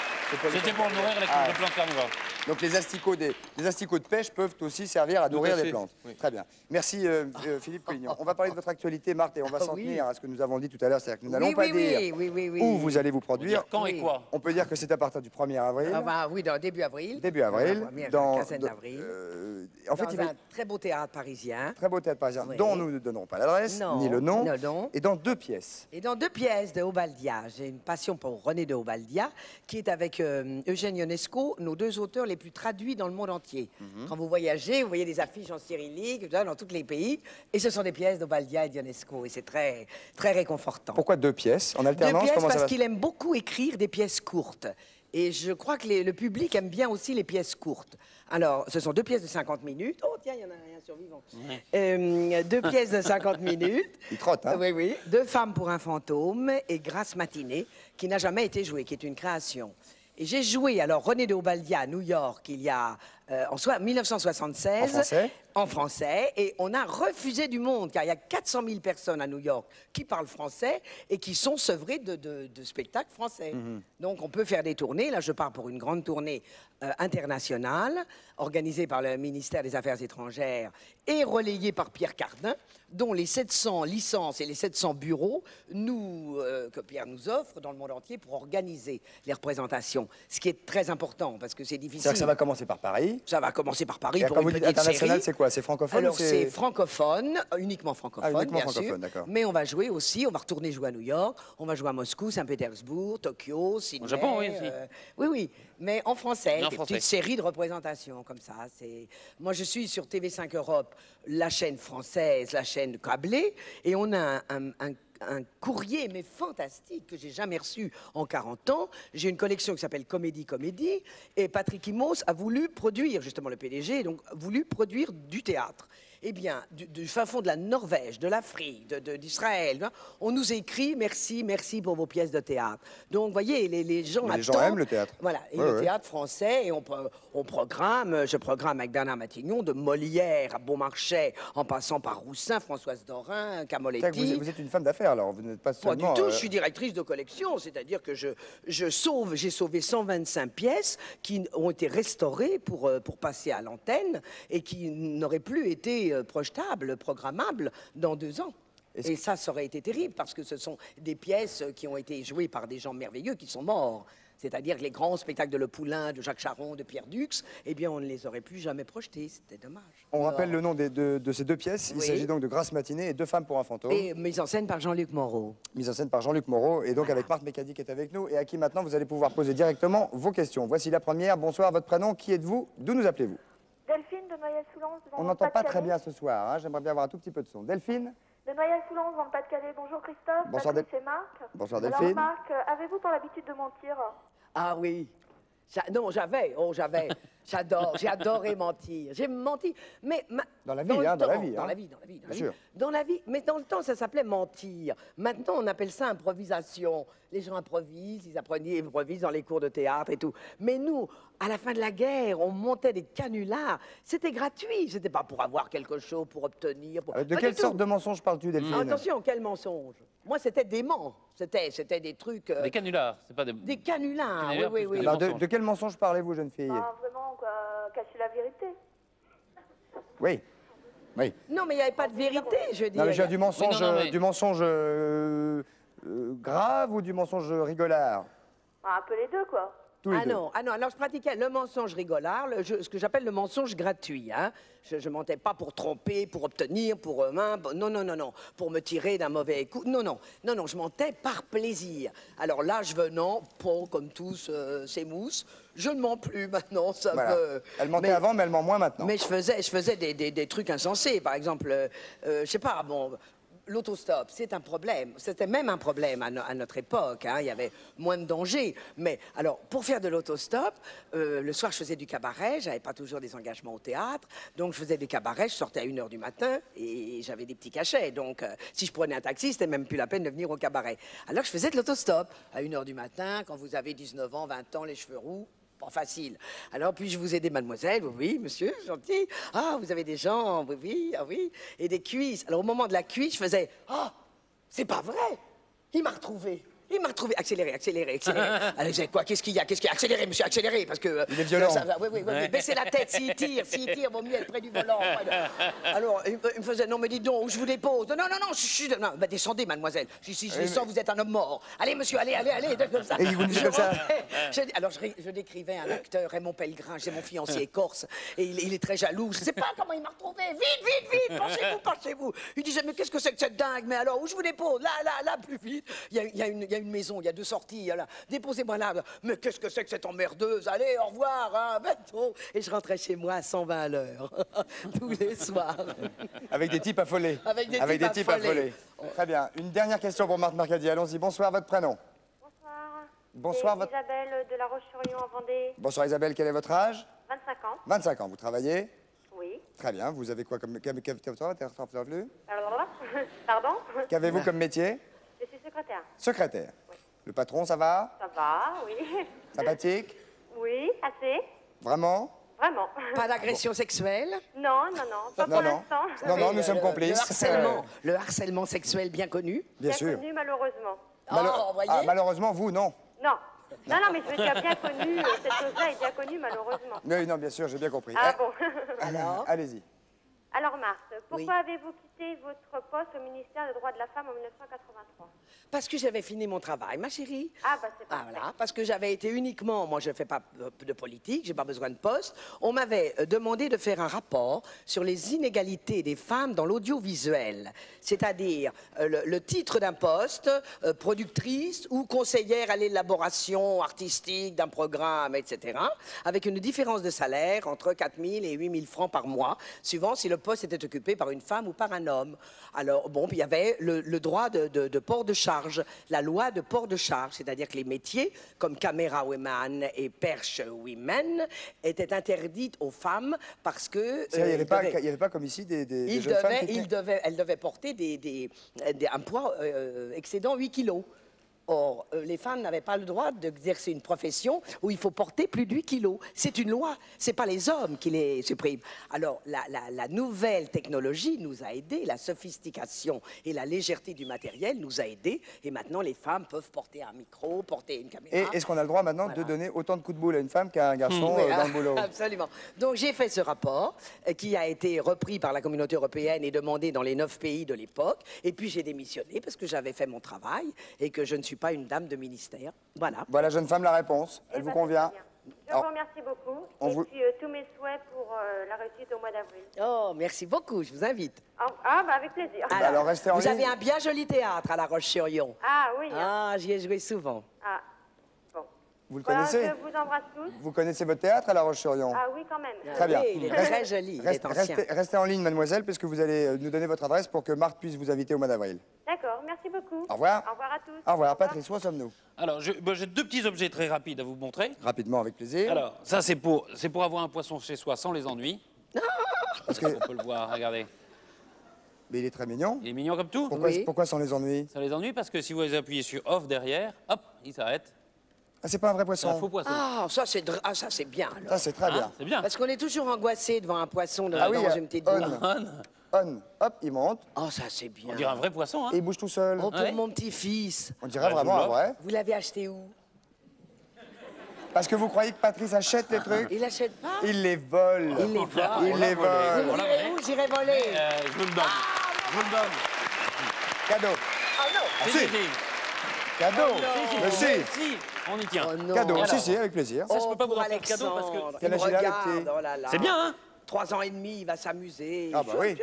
C'était pour nourrir les ah. plantes carnivores. Donc les asticots, des, les asticots de pêche peuvent aussi servir à nourrir les plantes. Oui. Très bien. Merci euh, euh, Philippe Collignon. On va parler de votre actualité, Marthe, et on va s'en oui. tenir à ce que nous avons dit tout à l'heure, c'est-à-dire que nous n'allons oui, pas oui, dire oui, oui, oui, oui. où vous allez vous produire. Quand oui. et quoi. On peut dire que c'est à partir du premier avril. Ah bah, oui, dans début avril. Début avril. Dans, dans, dans quinzaine d'avril. Euh, en dans fait, il un très beau théâtre parisien. Très beau théâtre parisien, oui. dont nous ne donnerons pas l'adresse, ni le nom. Non, non. Et dans deux pièces. Et dans deux pièces de Obaldia. J'ai une passion pour René de Obaldia, qui est avec euh, Eugène Ionesco, nos deux auteurs les plus traduits dans le monde entier. Mm-hmm. Quand vous voyagez, vous voyez des affiches en cyrillique dans tous les pays, et ce sont des pièces d'Obaldia et d'Ionesco, et c'est très, très réconfortant. Pourquoi deux pièces en alternance? Deux pièces parce va... qu'il aime beaucoup écrire des pièces courtes, et je crois que les, le public aime bien aussi les pièces courtes. Alors, ce sont deux pièces de cinquante minutes. Oh, tiens, il y en a un survivant. Ouais. Euh, deux pièces de cinquante minutes. Il trotte, hein? Oui, oui. Deux femmes pour un fantôme et Grâce matinée, qui n'a jamais été jouée, qui est une création. Et j'ai joué, alors, René de Obaldia à New York, il y a, euh, en mille neuf cent soixante-seize. En français? En français. Et on a refusé du monde, car il y a quatre cent mille personnes à New York qui parlent français et qui sont sevrées de, de, de spectacles français. Mm-hmm. Donc, on peut faire des tournées. Là, je pars pour une grande tournée euh, internationale, organisée par le ministère des Affaires étrangères et relayée par Pierre Cardin, dont les sept cents licences et les sept cents bureaux nous, euh, que Pierre nous offre dans le monde entier pour organiser les représentations. Ce qui est très important, parce que c'est difficile. C'est-à-dire que ça va commencer par Paris. Ça va commencer par Paris. Et pour quand une vous dites international, c'est quoi? C'est francophone? Alors, c'est francophone, uniquement francophone, ah, uniquement bien francophone, sûr. Mais on va jouer aussi, on va retourner jouer à New York, on va jouer à Moscou, Saint-Pétersbourg, Tokyo, Sydney. Au Japon, oui, euh, oui, oui, mais en français, non, des français. Petites séries de représentations comme ça. Moi, je suis sur T V cinq Europe, la chaîne française, la chaîne câblée, et on a un, un, un, un courrier, mais fantastique, que j'ai jamais reçu en quarante ans. J'ai une collection qui s'appelle Comédie Comédie, et Patrick Imos a voulu produire, justement le P D G, donc a voulu produire du théâtre. Eh bien, du, du fin fond de la Norvège, de l'Afrique, d'Israël, hein, on nous écrit « Merci, merci pour vos pièces de théâtre ». Donc, vous voyez, les, les gens attendent. Les gens aiment le théâtre. Voilà, et ouais, le ouais. théâtre français, et on, on programme, je programme avec Bernard Matignon, de Molière à Beaumarchais, en passant par Roussin, Françoise Dorin, Camoletti. Vous, vous êtes une femme d'affaires, alors, vous n'êtes pas seulement... Pas du tout, euh... je suis directrice de collection, c'est-à-dire que je, je sauve, j'ai sauvé cent vingt-cinq pièces qui ont été restaurées pour, pour passer à l'antenne, et qui n'auraient plus été projetable, programmable dans deux ans. Et ça, ça aurait été terrible, parce que ce sont des pièces qui ont été jouées par des gens merveilleux qui sont morts. C'est-à-dire que les grands spectacles de Le Poulain, de Jacques Charon, de Pierre Dux, eh bien, on ne les aurait plus jamais projetés. C'était dommage. On Alors... rappelle le nom des, de, de ces deux pièces. Il oui. s'agit donc de Grâce matinée et Deux femmes pour un fantôme. Et mise en scène par Jean-Luc Moreau. Mise en scène par Jean-Luc Moreau, et donc voilà. avec Marthe Mercadier qui est avec nous, et à qui maintenant vous allez pouvoir poser directement vos questions. Voici la première. Bonsoir, votre prénom, qui êtes-vous, d'où nous appelez-vous? Delphine de Noyelles-Soulans. On n'entend pas très bien ce soir, hein. J'aimerais bien avoir un tout petit peu de son. Delphine de Noyelles-Soulans, dans le Pas-de-Calais. Bonjour Christophe, bonsoir Patrice Del... et Marc. Bonsoir Delphine. Alors Marc, avez-vous pour l'habitude de mentir? Ah oui, non j'avais, oh j'avais, j'adore, j'ai adoré mentir, j'ai menti, mais... Ma... Dans la vie, dans, hein, temps, dans la vie. Dans hein. la vie, dans la vie, dans la vie. Bien sûr. Dans la vie, mais dans le temps ça s'appelait mentir. Maintenant on appelle ça improvisation. Les gens improvisent, ils apprenaient, improvisent dans les cours de théâtre et tout. Mais nous, à la fin de la guerre, on montait des canulars. C'était gratuit, c'était pas pour avoir quelque chose, pour obtenir. Pour... Euh, de pas quelle sorte tout. de mensonge parles-tu, Delphine? ah, Attention, quel mensonge? Moi, c'était des mens. C'était des trucs. Euh... Des canulars, c'est pas des. Des canulars, canulars oui, oui, oui. Alors, de, de quel mensonge parlez-vous, jeune fille? Ah, vraiment, quoi, cacher la vérité. Oui. Oui. Non, mais il n'y avait pas de vérité, je dis. Non, mais j'ai du mensonge. Oui, non, non, mais... Du mensonge. Euh... Euh, grave ou du mensonge rigolard? Ah, un peu les deux, quoi. Tous les ah, deux. Non. ah non, alors je pratiquais le mensonge rigolard, le, je, ce que j'appelle le mensonge gratuit. Hein. Je ne mentais pas pour tromper, pour obtenir, pour... Euh, non, non, non, non, pour me tirer d'un mauvais coup. Non, non, non, non, je mentais par plaisir. Alors là, je venant, pour, comme tous, euh, s'émousse. Je ne mens plus maintenant, ça voilà. me... Elle mentait mais, avant, mais elle ment moins maintenant. Mais je faisais, je faisais des, des, des trucs insensés, par exemple, euh, euh, je sais pas, bon... L'autostop, c'est un problème. C'était même un problème à, no à notre époque. Hein. Il y avait moins de danger. Mais alors, pour faire de l'autostop, euh, le soir, je faisais du cabaret. J'avais pas toujours des engagements au théâtre. Donc, je faisais du cabaret. Je sortais à une heure du matin et j'avais des petits cachets. Donc, euh, si je prenais un taxi, c'était même plus la peine de venir au cabaret. Alors, je faisais de l'autostop à une heure du matin, quand vous avez dix-neuf ans, vingt ans, les cheveux roux. Pas facile. Alors, puis-je vous aider, mademoiselle? Oui, monsieur, gentil. Ah, vous avez des jambes, oui, ah oui. Et des cuisses. Alors, au moment de la cuisse, je faisais « Ah, oh, c'est pas vrai, il m'a retrouvé ». Il m'a retrouvé. Accéléré, accéléré, accéléré. Allez, j'ai quoi? Qu'est-ce qu'il y a? Qu'est-ce qu'il y a? Accéléré, monsieur, accéléré, parce que. Il est violent. Ça, ça, oui, oui, oui, oui. Baissez la tête, s'il tire, s'il tire, vaut mieux être près du volant. Alors, il me faisait, non, mais dis donc, où je vous dépose? Non, non, non, je suis. Non, bah, descendez, mademoiselle. Si, si, je descends, vous êtes un homme mort. Allez, monsieur, allez, allez, allez. Comme ça. Et il vous dit comme ça. Je, alors, je, je décrivais un acteur, Raymond Pellegrin, j'ai mon fiancé écorce, et il, il est très jaloux. Je ne sais pas comment il m'a retrouvé. Vite, vite, vite, penchez-vous, penchez-vous. Il disait, mais qu'est-ce que c'est que cette dingue? Mais alors, où je vous dépose? Là, là, là, plus vite. Il y a, il y a une. Il y a une maison, il y a deux sorties, là. Déposez-moi là. Mais qu'est-ce que c'est que cette emmerdeuse? Allez, au revoir, hein, bateau. Et je rentrais chez moi à cent vingt à l'heure, tous les soirs. Avec des types affolés. Avec des, Avec types, des types affolés. affolés. Très bien. Une dernière question pour Marthe Mercadier. Allons-y. Bonsoir, votre prénom? Bonsoir. Bonsoir, votre... Isabelle de la Roche-sur-Yon en Vendée. Bonsoir, Isabelle. Quel est votre âge? vingt-cinq ans. vingt-cinq ans. Vous travaillez? Oui. Très bien. Vous avez quoi comme... Pardon? Qu'avez-vous comme métier? Je suis secrétaire. Secrétaire. Oui. Le patron, ça va? Ça va, oui. Sympathique? Oui, assez. Vraiment? Vraiment. Pas d'agression sexuelle? Non, non, non. Pas non, pour l'instant. Non, non, nous euh, sommes complices. Le harcèlement, euh... le harcèlement sexuel bien connu? Bien, bien sûr. Connu, malheureusement. Malo oh, voyez. Ah, malheureusement, vous, non? Non. Non, non, mais je veux dire bien connu. Cette chose-là est bien connue, malheureusement. Oui, non, bien sûr, j'ai bien compris. Ah bon? Alors, allez-y. Alors Marthe, pourquoi oui. avez-vous quitté votre poste au ministère des droits de la femme en mille neuf cent quatre-vingt-trois? Parce que j'avais fini mon travail, ma chérie. Ah bah c'est pas ah, voilà. Parce que j'avais été uniquement, moi je ne fais pas de politique, j'ai pas besoin de poste. On m'avait demandé de faire un rapport sur les inégalités des femmes dans l'audiovisuel. C'est-à-dire euh, le, le titre d'un poste, euh, productrice ou conseillère à l'élaboration artistique d'un programme, et cetera. Avec une différence de salaire entre quatre mille et huit mille francs par mois, suivant si le Le poste était occupé par une femme ou par un homme. Alors, bon, il y avait le, le droit de, de, de port de charge, la loi de port de charge, c'est-à-dire que les métiers comme caméra women et perche women étaient interdits aux femmes parce que... Il n'y avait, avait pas comme ici des, des, des jeunes devaient, femmes qui... Ils devaient, elles devaient porter des, des, des, un poids euh, excédant huit kilos. Or, les femmes n'avaient pas le droit d'exercer une profession où il faut porter plus de huit kilos. C'est une loi, ce n'est pas les hommes qui les suppriment. Alors, la, la, la nouvelle technologie nous a aidés, la sophistication et la légèreté du matériel nous a aidés. Et maintenant, les femmes peuvent porter un micro, porter une caméra. Et est-ce qu'on a le droit maintenant voilà. de donner autant de coups de boule à une femme qu'à un garçon mmh, euh, dans le boulot? Absolument. Donc, j'ai fait ce rapport euh, qui a été repris par la communauté européenne et demandé dans les neuf pays de l'époque. Et puis, j'ai démissionné parce que j'avais fait mon travail et que je ne suis pas une dame de ministère. Voilà. Voilà, jeune femme, la réponse. Elle et vous convient? Je vous remercie beaucoup. On et vous... puis, euh, tous mes souhaits pour euh, la réussite au mois d'avril. Oh, merci beaucoup. Je vous invite. Ah, ah bah, avec plaisir. Alors, bah, alors restez en vous ligne. Avez un bien joli théâtre à La Roche-sur-Yon. Ah, oui. Ah, hein. J'y ai joué souvent. Ah, bon. Vous le voilà, connaissez? Je vous embrasse tous. Vous connaissez votre théâtre à La Roche-sur-Yon? Ah, oui, quand même. Très oui, bien. Il est très joli. Reste, il est ancien. Restez, restez en ligne, mademoiselle, puisque vous allez nous donner votre adresse pour que Marthe puisse vous inviter au mois d'avril. D'accord, merci beaucoup. Au revoir. Au revoir à tous. Au revoir, Patrice, où en sommes-nous? Alors, j'ai ben, deux petits objets très rapides à vous montrer. Rapidement, avec plaisir. Alors, ça, c'est pour, pour avoir un poisson chez soi sans les ennuis. Parce que... On peut le voir, regardez. Mais il est très mignon. Il est mignon comme tout. Pourquoi, oui. pourquoi sans les ennuis? Sans les ennuis, parce que si vous les appuyez sur off derrière, hop, il s'arrête. Ah, c'est pas un vrai poisson. Un faux poisson. Ah, ça c'est dr... ah, bien. Alors. Ça, c'est très bien. Ah, c'est bien. Parce qu'on est toujours angoissé devant un poisson dans, ah, oui, dans euh, une petite boule. On, hop, il monte. Oh, ça, c'est bien. On dirait un vrai poisson, hein. Et il bouge tout seul. Oh, pour ouais. mon petit-fils. On dirait ouais, vraiment un vrai. Vous l'avez acheté où? Parce que vous croyez que Patrice achète les trucs? Il achète pas. Il les vole. Il les vole. Il les vole. Vous voulez où? J'irai voler. Euh, je vous le donne. Ah, je vous le donne. Cadeau. Ah non. Ah, si. Cadeau. Oh, non. Mais si. Si. On y tient. Oh, non. Cadeau. Alors, si, si, avec plaisir. Ça, oh, je peux pas vous rendre cadeau parce que... Quel âge il a, le petit? C'est bien, hein? Trois ans et demi, il va s'amuser. Ah bah oui.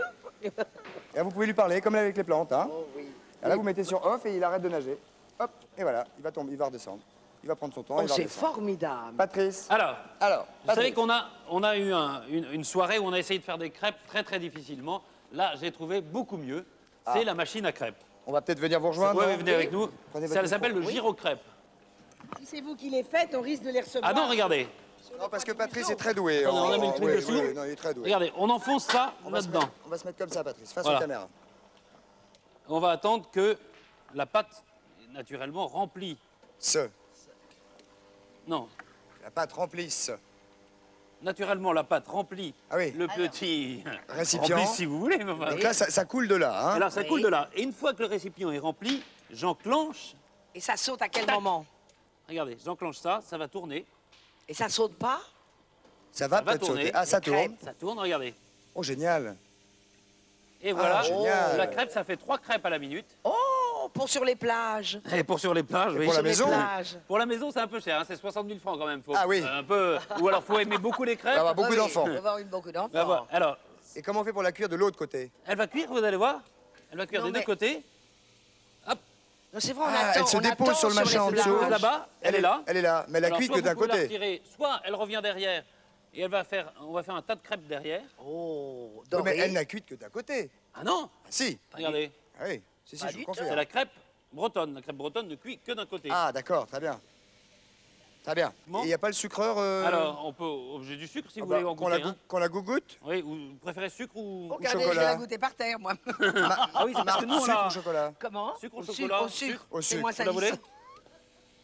Et vous pouvez lui parler, comme avec les plantes, hein. Oh oui. Et là, vous mettez sur off et il arrête de nager. Hop, et voilà, il va tomber, il va redescendre. Il va prendre son temps. Oh, c'est formidable. Patrice. Alors, alors Patrice. Vous savez qu'on a, on a eu un, une, une soirée où on a essayé de faire des crêpes très, très difficilement. Là, j'ai trouvé beaucoup mieux. C'est ah. la machine à crêpes. On va peut-être venir vous rejoindre. Oui, venez avec nous. Ça s'appelle le girocrêpe. Si c'est vous qui les faites, on risque de les recevoir. Ah non, regardez. Non, parce que Patrice est très doué. On a mis le truc oui, dessous. Oui, non, il est très doué. Regardez, on enfonce ça là-dedans. On va se mettre comme ça, Patrice, face voilà. aux caméras. On va attendre que la pâte, naturellement, remplisse. Ce. Non. La pâte remplisse. Naturellement, la pâte remplit ah oui. le petit Alors, récipient. Remplit, si vous voulez. Donc là, ça, ça coule de là. Hein. Alors, ça oui. coule de là. Et une fois que le récipient est rempli, j'enclenche Et ça saute à quel Tac. moment? Regardez, j'enclenche ça, ça va tourner. Et ça saute pas? Ça va, ça va tourner. Sauter. Ah, ça tourne. Ça tourne, regardez. Oh, génial. Et voilà, ah, oh, la crêpe, ça fait trois crêpes à la minute. Oh, pour sur les plages. Et pour sur les plages, oui. Pour la maison. Pour la maison, c'est un peu cher, hein. C'est soixante mille francs quand même. Faut ah oui. Euh, un peu... Ou alors, faut aimer beaucoup les crêpes. Il va avoir beaucoup oui, d'enfants. Il va avoir eu beaucoup d'enfants. Alors... Et comment on fait pour la cuire de l'autre côté? Elle va cuire, vous allez voir. Elle va cuire non, des mais... deux côtés. Hop. Non, c'est vrai, on ah, attend, elle se on dépose sur le machin en dessous. Là-bas, elle, elle est là. Elle est là, mais elle a cuit que d'un côté. Retirer, soit elle revient derrière. Et elle va faire, on va faire un tas de crêpes derrière. Oh, oui, mais elle n'a cuite que d'un côté. Ah non? Ah, si. Regardez. Ah oui, si, si, je vous confirme. C'est la crêpe bretonne. La crêpe bretonne ne cuit que d'un côté. Ah d'accord, très bien. Très bien. Bon. Et il n'y a pas le sucreur euh... Alors, on peut. J'ai du sucre si ah vous bah, voulez en goûter. Qu'on la, hein. la goûte? Oui, vous préférez sucre ou, oh, ou regardez, chocolat? Je vais la goûter par terre, moi. Ma... Ah oui, c'est parce que nous, on a... Sucre ou chocolat? Comment? Sucre ou chocolat? Au sucre. Au sucre. Vous la voulez?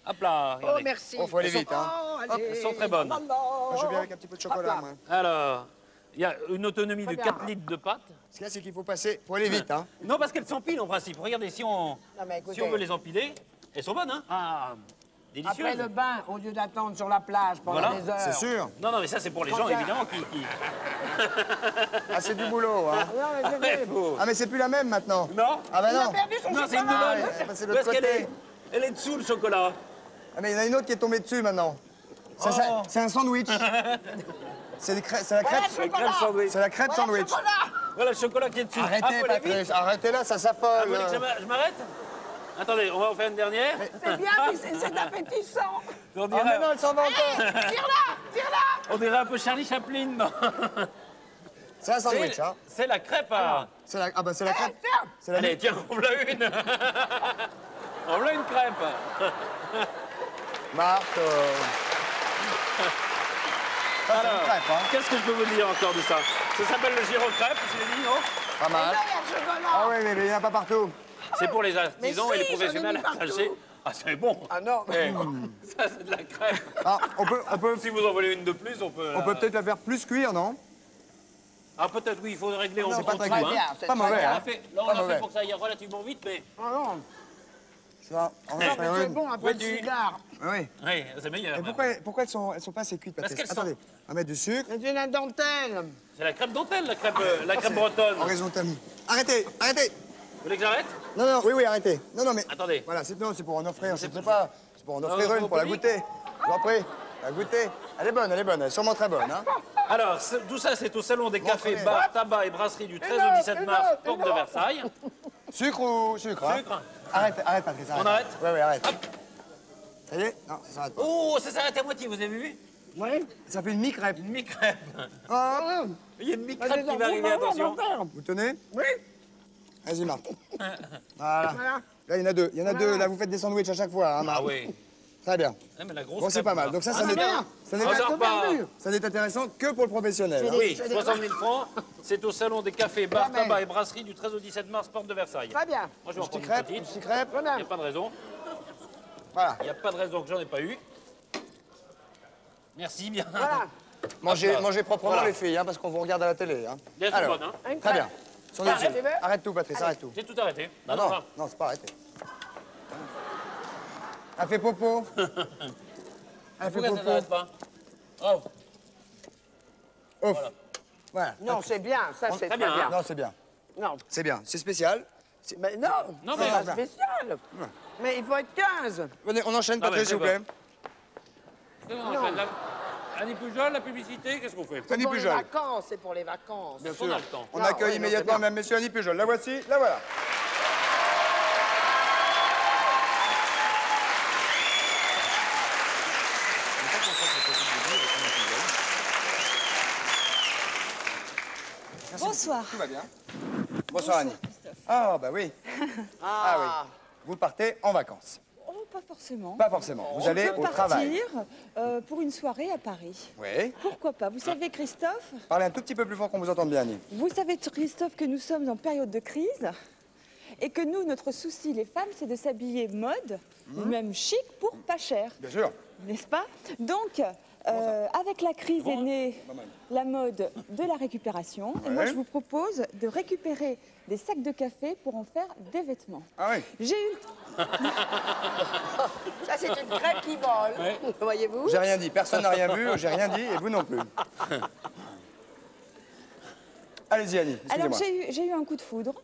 Hop là, regardez. Oh, merci. Il oh, faut aller vite, hein. Oh, allez. Hop, elles sont très bonnes. Moi, je veux bien avec un petit peu de chocolat, moi. Alors, il y a une autonomie de quatre litres de pâte. Ce qu'il y a, c'est qu'il faut passer... Il faut aller vite, hein. Non, parce qu'elles s'empilent, en principe. Regardez, si on, non, mais écoutez, si on veut les empiler, elles sont bonnes, hein. Ah, délicieuses. Après le bain, au lieu d'attendre sur la plage pendant voilà. des heures. C'est sûr. Non, non, mais ça, c'est pour les gens, évidemment, qui... qui... Ah, c'est du boulot, hein. Non, mais après, faut... Ah, mais c'est plus la même, maintenant. Non. Ah, bah non. Il a perdu son non, c'est une nouvelle. Parce qu'elle est... Elle est dessous, le chocolat. Ah, mais il y en a une autre qui est tombée dessus maintenant. C'est oh. un sandwich. C'est la crêpe sandwich. C'est la crêpe sandwich. Voilà le chocolat qui est dessus. Arrêtez, Patrice. Arrêtez là, ça s'affole. Je m'arrête? Attendez, on va en faire une dernière. Mais... C'est bien, mais c'est appétissant. On dirait... Ah, mais non, elle s'en va encore. Tire-la, tire-la. On dirait un peu Charlie Chaplin. C'est un sandwich, hein. C'est la crêpe, hein. La... Ah, bah c'est la crêpe. Hey, tiens. La... Allez, tiens, on veut une. On veut une crêpe. Marthe... Euh... Ça, alors, hein. Qu'est-ce que je peux vous dire encore de ça? Ça s'appelle le girocrêpe, je l'ai dit, non? Pas mal. Ah oui, mais il n'y en a pas partout. C'est pour les artisans si, et les professionnels attachés. Ah, c'est bon. Ah non, mais... Ça, c'est de la crêpe. Ah, on peut, on peut... Si vous en voulez une de plus, on peut... On peut peut-être la faire plus cuire, non? Ah, peut-être, oui, il faut régler. Non, on pas, pas, tout, hein. Pas mauvais, hein. Là, on a fait pour que ça aille relativement vite, mais... Ah non. Non, c'est bon, un peu de cigare. Oui. Oui, c'est meilleur. Et pourquoi, pourquoi elles ne sont, elles sont pas assez cuites, Patrice? Attendez, on met du sucre. C'est la dentelle. C'est la crêpe dentelle, la crêpe, ah, la crêpe bretonne. Horizontalement. Arrêtez, arrêtez. Vous voulez que j'arrête? Non, non, oui, oui, arrêtez. Non, non, mais... Attendez. Voilà, c'est pour en offrir, je ne sais pas. C'est pour en offrir une, pour la goûter. Je vous en prie, la goûter. Elle est bonne, elle est bonne, elle est sûrement très bonne. Hein. Alors, tout ça, c'est au salon des cafés, bars, tabac et brasseries du treize au dix-sept mars, porte de Versailles. Sucre ou sucre? Sucre. Arrête, arrête, Patrice, arrête. On arrête? Oui, oui, arrête. Hop. Ça y est? Non, ça s'arrête pas. Oh, ça s'arrête à moitié, vous avez vu? Oui. Ça fait une mi-crêpe. Une mi-crêpe. Ah, oui. Il y a une mi-crêpe qui va arriver, attention. Vous tenez? Oui. Vas-y, Marthe. Voilà. Là, il y en a deux. Il y en a deux. Là, vous faites des sandwichs à chaque fois, hein, Marthe? Ah oui. Très bien. Ah, mais la grosse bon, c'est pas mal. Donc ça, ça n'est ah, pas... intéressant que pour le professionnel. Hein. Oui, soixante mille francs. C'est au salon des cafés, bars, tabac et brasseries du treize au dix-sept mars, porte de Versailles. Très bien. Moi, je vais en prendre crêpe, une petite. Crêpe. Il n'y a pas de raison. Voilà. Il n'y a pas de raison que j'en ai pas eu. Merci bien. Voilà. Mangez, mangez proprement, voilà. Les filles, hein, parce qu'on vous regarde à la télé. Hein. Bien, alors, bonne, hein. Très bien. Arrête, arrête tout, Patrice, arrête tout. J'ai tout arrêté. Non, non, c'est pas arrêté. Elle fait popo. Elle fait popo. Pas. Oh. Ouf. Voilà. Voilà. Non, c'est bien. Ça, c'est très bien. bien. Non, c'est bien. Non. C'est bien. C'est spécial. Mais non, non mais c'est spécial. Ouais. Mais il faut être quinze. Venez, on enchaîne, Patrice, s'il vous plaît. Annie Pujol, la publicité, qu'est-ce qu'on fait? C'est pour les vacances, c'est pour les vacances. Bien sûr. On a le temps. On accueille immédiatement, mesdames, messieurs, Annie Pujol. La voici, la voilà. Bonsoir. Tout va bien. Bonsoir, Annie. Ah, bah oui. Ah oui. Vous partez en vacances? Oh, pas forcément. Pas forcément. Vous allez au travail. On peut partir pour une soirée à Paris. Oui. Pourquoi pas? Vous savez, Christophe... Parlez un tout petit peu plus fort qu'on vous entende bien, Annie. Vous savez, Christophe, que nous sommes en période de crise et que nous, notre souci, les femmes, c'est de s'habiller mode, ou même chic, pour pas cher. Bien sûr. N'est-ce pas? Donc... Euh, avec la crise est née la mode de la récupération. Ouais. Et moi, je vous propose de récupérer des sacs de café pour en faire des vêtements. Ah oui. J'ai une... Ça, c'est une crêpe qui vole, ouais. Voyez-vous. J'ai rien dit. Personne n'a rien vu. J'ai rien dit et vous non plus. Allez-y, Annie. Alors, j'ai eu, j'ai eu un coup de foudre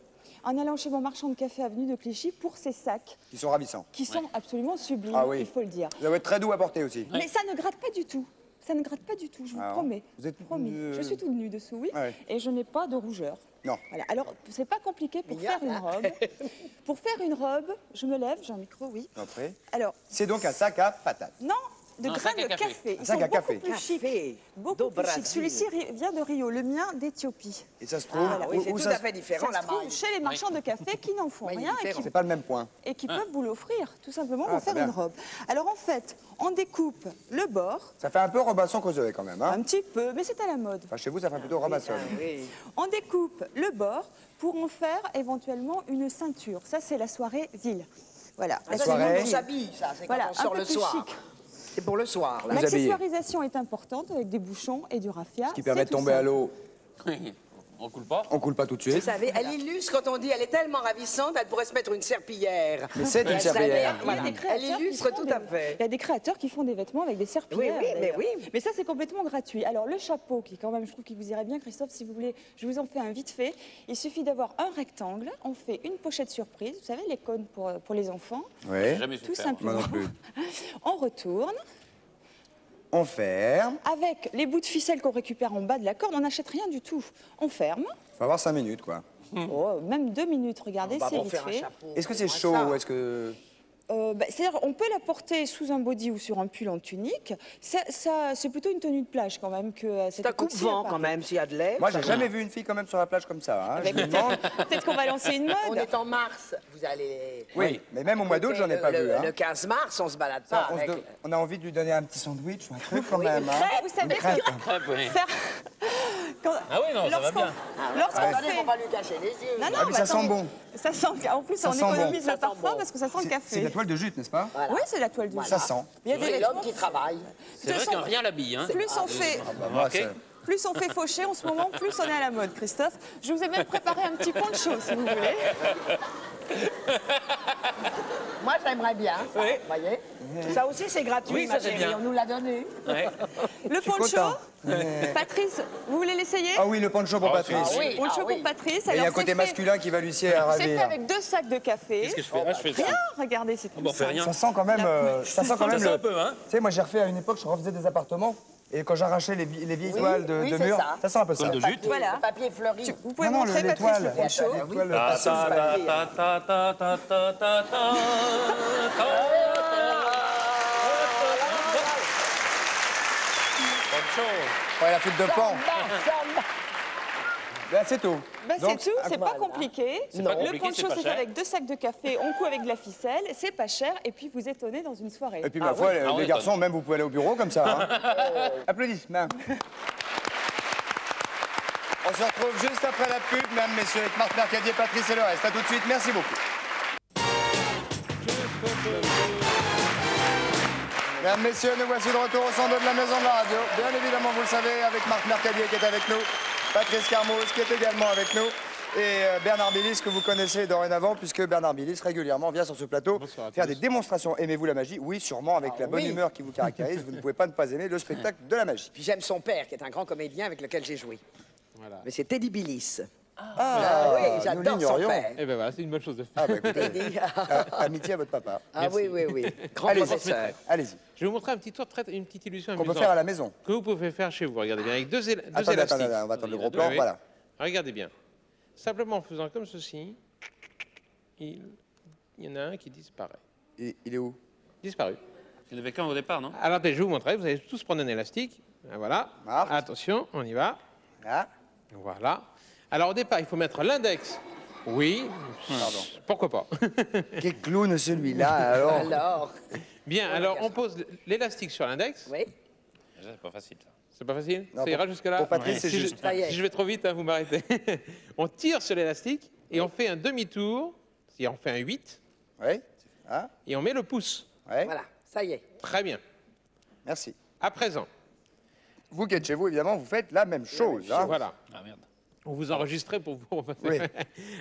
en allant chez mon marchand de café avenue de Clichy pour ces sacs. Qui sont ravissants. Qui sont ouais. absolument sublimes, ah oui. il faut le dire. Ça doit être très doux à porter aussi. Mais ouais. ça ne gratte pas du tout. Ça ne gratte pas du tout, je vous ah promets. Vous êtes promis. Euh... Je suis toute nue dessous, oui. Ouais. Et je n'ai pas de rougeur. Non. Voilà. Alors, c'est pas compliqué pour faire une robe. Pour faire une robe, je me lève, j'ai un micro, oui. Après. Alors. C'est donc un sac à patates. Non, de grains de café. café. Ils un sac sont à beaucoup café. Plus chic. Beaucoup plus chic. Celui-ci vient de Rio, le mien d'Éthiopie. Et ça se trouve ah, voilà. oui, c'est tout ça... à fait différent. Ça se trouve chez les marchands oui. de café qui n'en font oui, rien. Et qui... C'est pas le même point. Et qui ah. peuvent vous l'offrir, tout simplement, ah, pour faire bien. une robe. Alors en fait, on découpe le bord. Ça fait un peu Robinson Crusoe quand même. Hein. Un petit peu, mais c'est à la mode. Enfin, chez vous, ça fait plutôt Robinson. Ah, oui. On découpe le bord pour en faire éventuellement une ceinture. Ça, c'est la soirée ville. Voilà. La soirée. On s'habille, ça. C'est quand on sort le soir. C'est pour le soir. L'accessoirisation est importante avec des bouchons et du raffia. Ce qui permet de tomber ça. à l'eau. On coule pas. On coule pas tout de suite. Vous savez, elle illustre quand on dit elle est tellement ravissante, elle pourrait se mettre une serpillière. Mais c'est une serpillière. Voilà. Elle illustre tout des... à fait. Il y a des créateurs qui font des vêtements avec des serpillières. Oui, oui, mais oui. Mais ça, c'est complètement gratuit. Alors le chapeau, qui quand même, je trouve qu'il vous irait bien, Christophe, si vous voulez, je vous en fais un vite fait. Il suffit d'avoir un rectangle. On fait une pochette surprise. Vous savez, les cônes pour pour les enfants. Oui. Jamais tout simplement. Moi non plus. On retourne. On ferme. Avec les bouts de ficelle qu'on récupère en bas de la corde, on n'achète rien du tout. On ferme. Il faut avoir cinq minutes, quoi. Mmh. Oh, même deux minutes, regardez, c'est vite fait. Est-ce que c'est chaud ou est-ce que... Euh, bah, c'est-à-dire, on peut la porter sous un body ou sur un pull en tunique. Ça, ça, c'est plutôt une tenue de plage quand même que. C'est un coupe-vent quand même, s'il y a de l'air. Moi, j'ai jamais vu une fille quand même sur la plage comme ça. Hein. Peut-être qu'on va lancer une mode. On est en mars, vous allez. Oui, mais même au mois d'août, j'en ai pas le, vu. Hein. Le quinze mars, on se balade pas. Ça, on, avec... se do... on a envie de lui donner un petit sandwich ou un truc quand oui, même. Une crêpe, hein. Vous savez, une crêpe. Une crêpe, oui. Faire... Quand... Ah oui, non, ça va bien. Lorsqu'on ah ouais. fait... on va lui cacher les yeux. Non, non, ah, mais bah, ça sent bon. Ça sent... En plus, ça on économise bon. le parfum bon. parce que ça sent le café. C'est la toile de jute, n'est-ce pas? voilà. Oui, c'est la toile de jute. Ça sent. Il y a des hommes qui travaillent. C'est vrai qu'on rien l'habille. Hein. Plus on fait... Ah bah, bah, okay. Plus on fait faucher en ce moment, plus on est à la mode, Christophe. Je vous ai même préparé un petit poncho, si vous voulez. Moi, j'aimerais bien, ça, oui. voyez. Mmh. Ça aussi, c'est gratuit, oui, ma chérie, on nous l'a donné. Ouais. Le poncho, mais... Patrice, vous voulez l'essayer? Ah oui, le poncho pour oh, Patrice. Ah, oui. Poncho ah, oui. pour Patrice. Alors, il y a un côté fait... masculin qui va lui sier à ravir. C'est fait avec deux sacs de café. Qu'est-ce que je fais? oh, bah, je fais Rien, ça. regardez, c'est tout bon, ça. Rien. Ça sent quand même... Euh, ça sent quand même... Le... Tu hein. sais, moi, j'ai refait à une époque, je refaisais des appartements. Et quand j'arrachais les, les vieilles oui, toiles de, oui, de mur, ça. ça sent un peu ça. Le papier, voilà. le papier fleuri. Tu, vous pouvez non, montrer le, Patrice le poncho. Ouais, la flûte de pan. Ben, c'est tout. Ben, c'est tout, c'est pas compliqué. Pas compliqué le poncho, c'est avec deux sacs de café, on coud avec de la ficelle, c'est pas cher, et puis vous étonnez dans une soirée. Et puis, ma ah, foi, oui. les, ah, les garçons, même, vous pouvez aller au bureau comme ça. Hein. Applaudissements. On se retrouve juste après la pub, mesdames, messieurs, avec Marthe Mercadier, Patrice et le reste. A tout de suite, merci beaucoup. Mesdames, Messieurs, nous voici de retour au centre de la Maison de la Radio. Bien évidemment, vous le savez, avec Marthe Mercadier qui est avec nous, Patrice Carmouze qui est également avec nous, et Bernard Billis que vous connaissez dorénavant, puisque Bernard Billis régulièrement vient sur ce plateau faire des démonstrations. Aimez-vous la magie? Oui, sûrement, avec ah, la bonne oui. humeur qui vous caractérise, vous ne pouvez pas ne pas aimer le spectacle de la magie. Puis j'aime son père, qui est un grand comédien avec lequel j'ai joué. Voilà. Mais c'est Teddy Billis. Ah, ah oui, j'adore son père. Eh bien voilà, c'est une bonne chose de faire. Ah, bah, écoutez, euh, amitié à votre papa. Ah Merci. oui, oui, oui. Grand professeur. Allez-y. Je vais vous montrer un petit tour, une petite illusion qu'on peut faire à la maison. Que vous pouvez faire chez vous. Regardez bien, avec deux, éla attends, deux élastiques. Attendez, attendez, on va attendre le gros plan, oui. voilà. Regardez bien. Simplement en faisant comme ceci, il, il y en a un qui disparaît. Et il est où? Disparu. Il devait quand au départ, non? Alors, je vais vous montrer, vous allez tous prendre un élastique. Voilà. Marthe. Attention, on y va. Là. Voilà. Alors, au départ, il faut mettre l'index. Oui. Pardon. Pourquoi pas? Quel clown, celui-là, alors, alors Bien, alors, on pose l'élastique sur l'index. Oui. C'est pas facile, ça. C'est pas facile? Non, ça ira jusque-là? Pour Patrice, ouais. c'est si juste. Je, si je vais trop vite, hein, vous m'arrêtez. On tire sur l'élastique et oui. on fait un demi-tour. Si on fait un huit. Oui. Ah. Et on met le pouce. Oui. Voilà, ça y est. Très bien. Merci. À présent, vous qui êtes chez vous, évidemment, vous faites la même chose. Oui, hein. Voilà. Ah, merde. On vous enregistrait pour vous. Oui.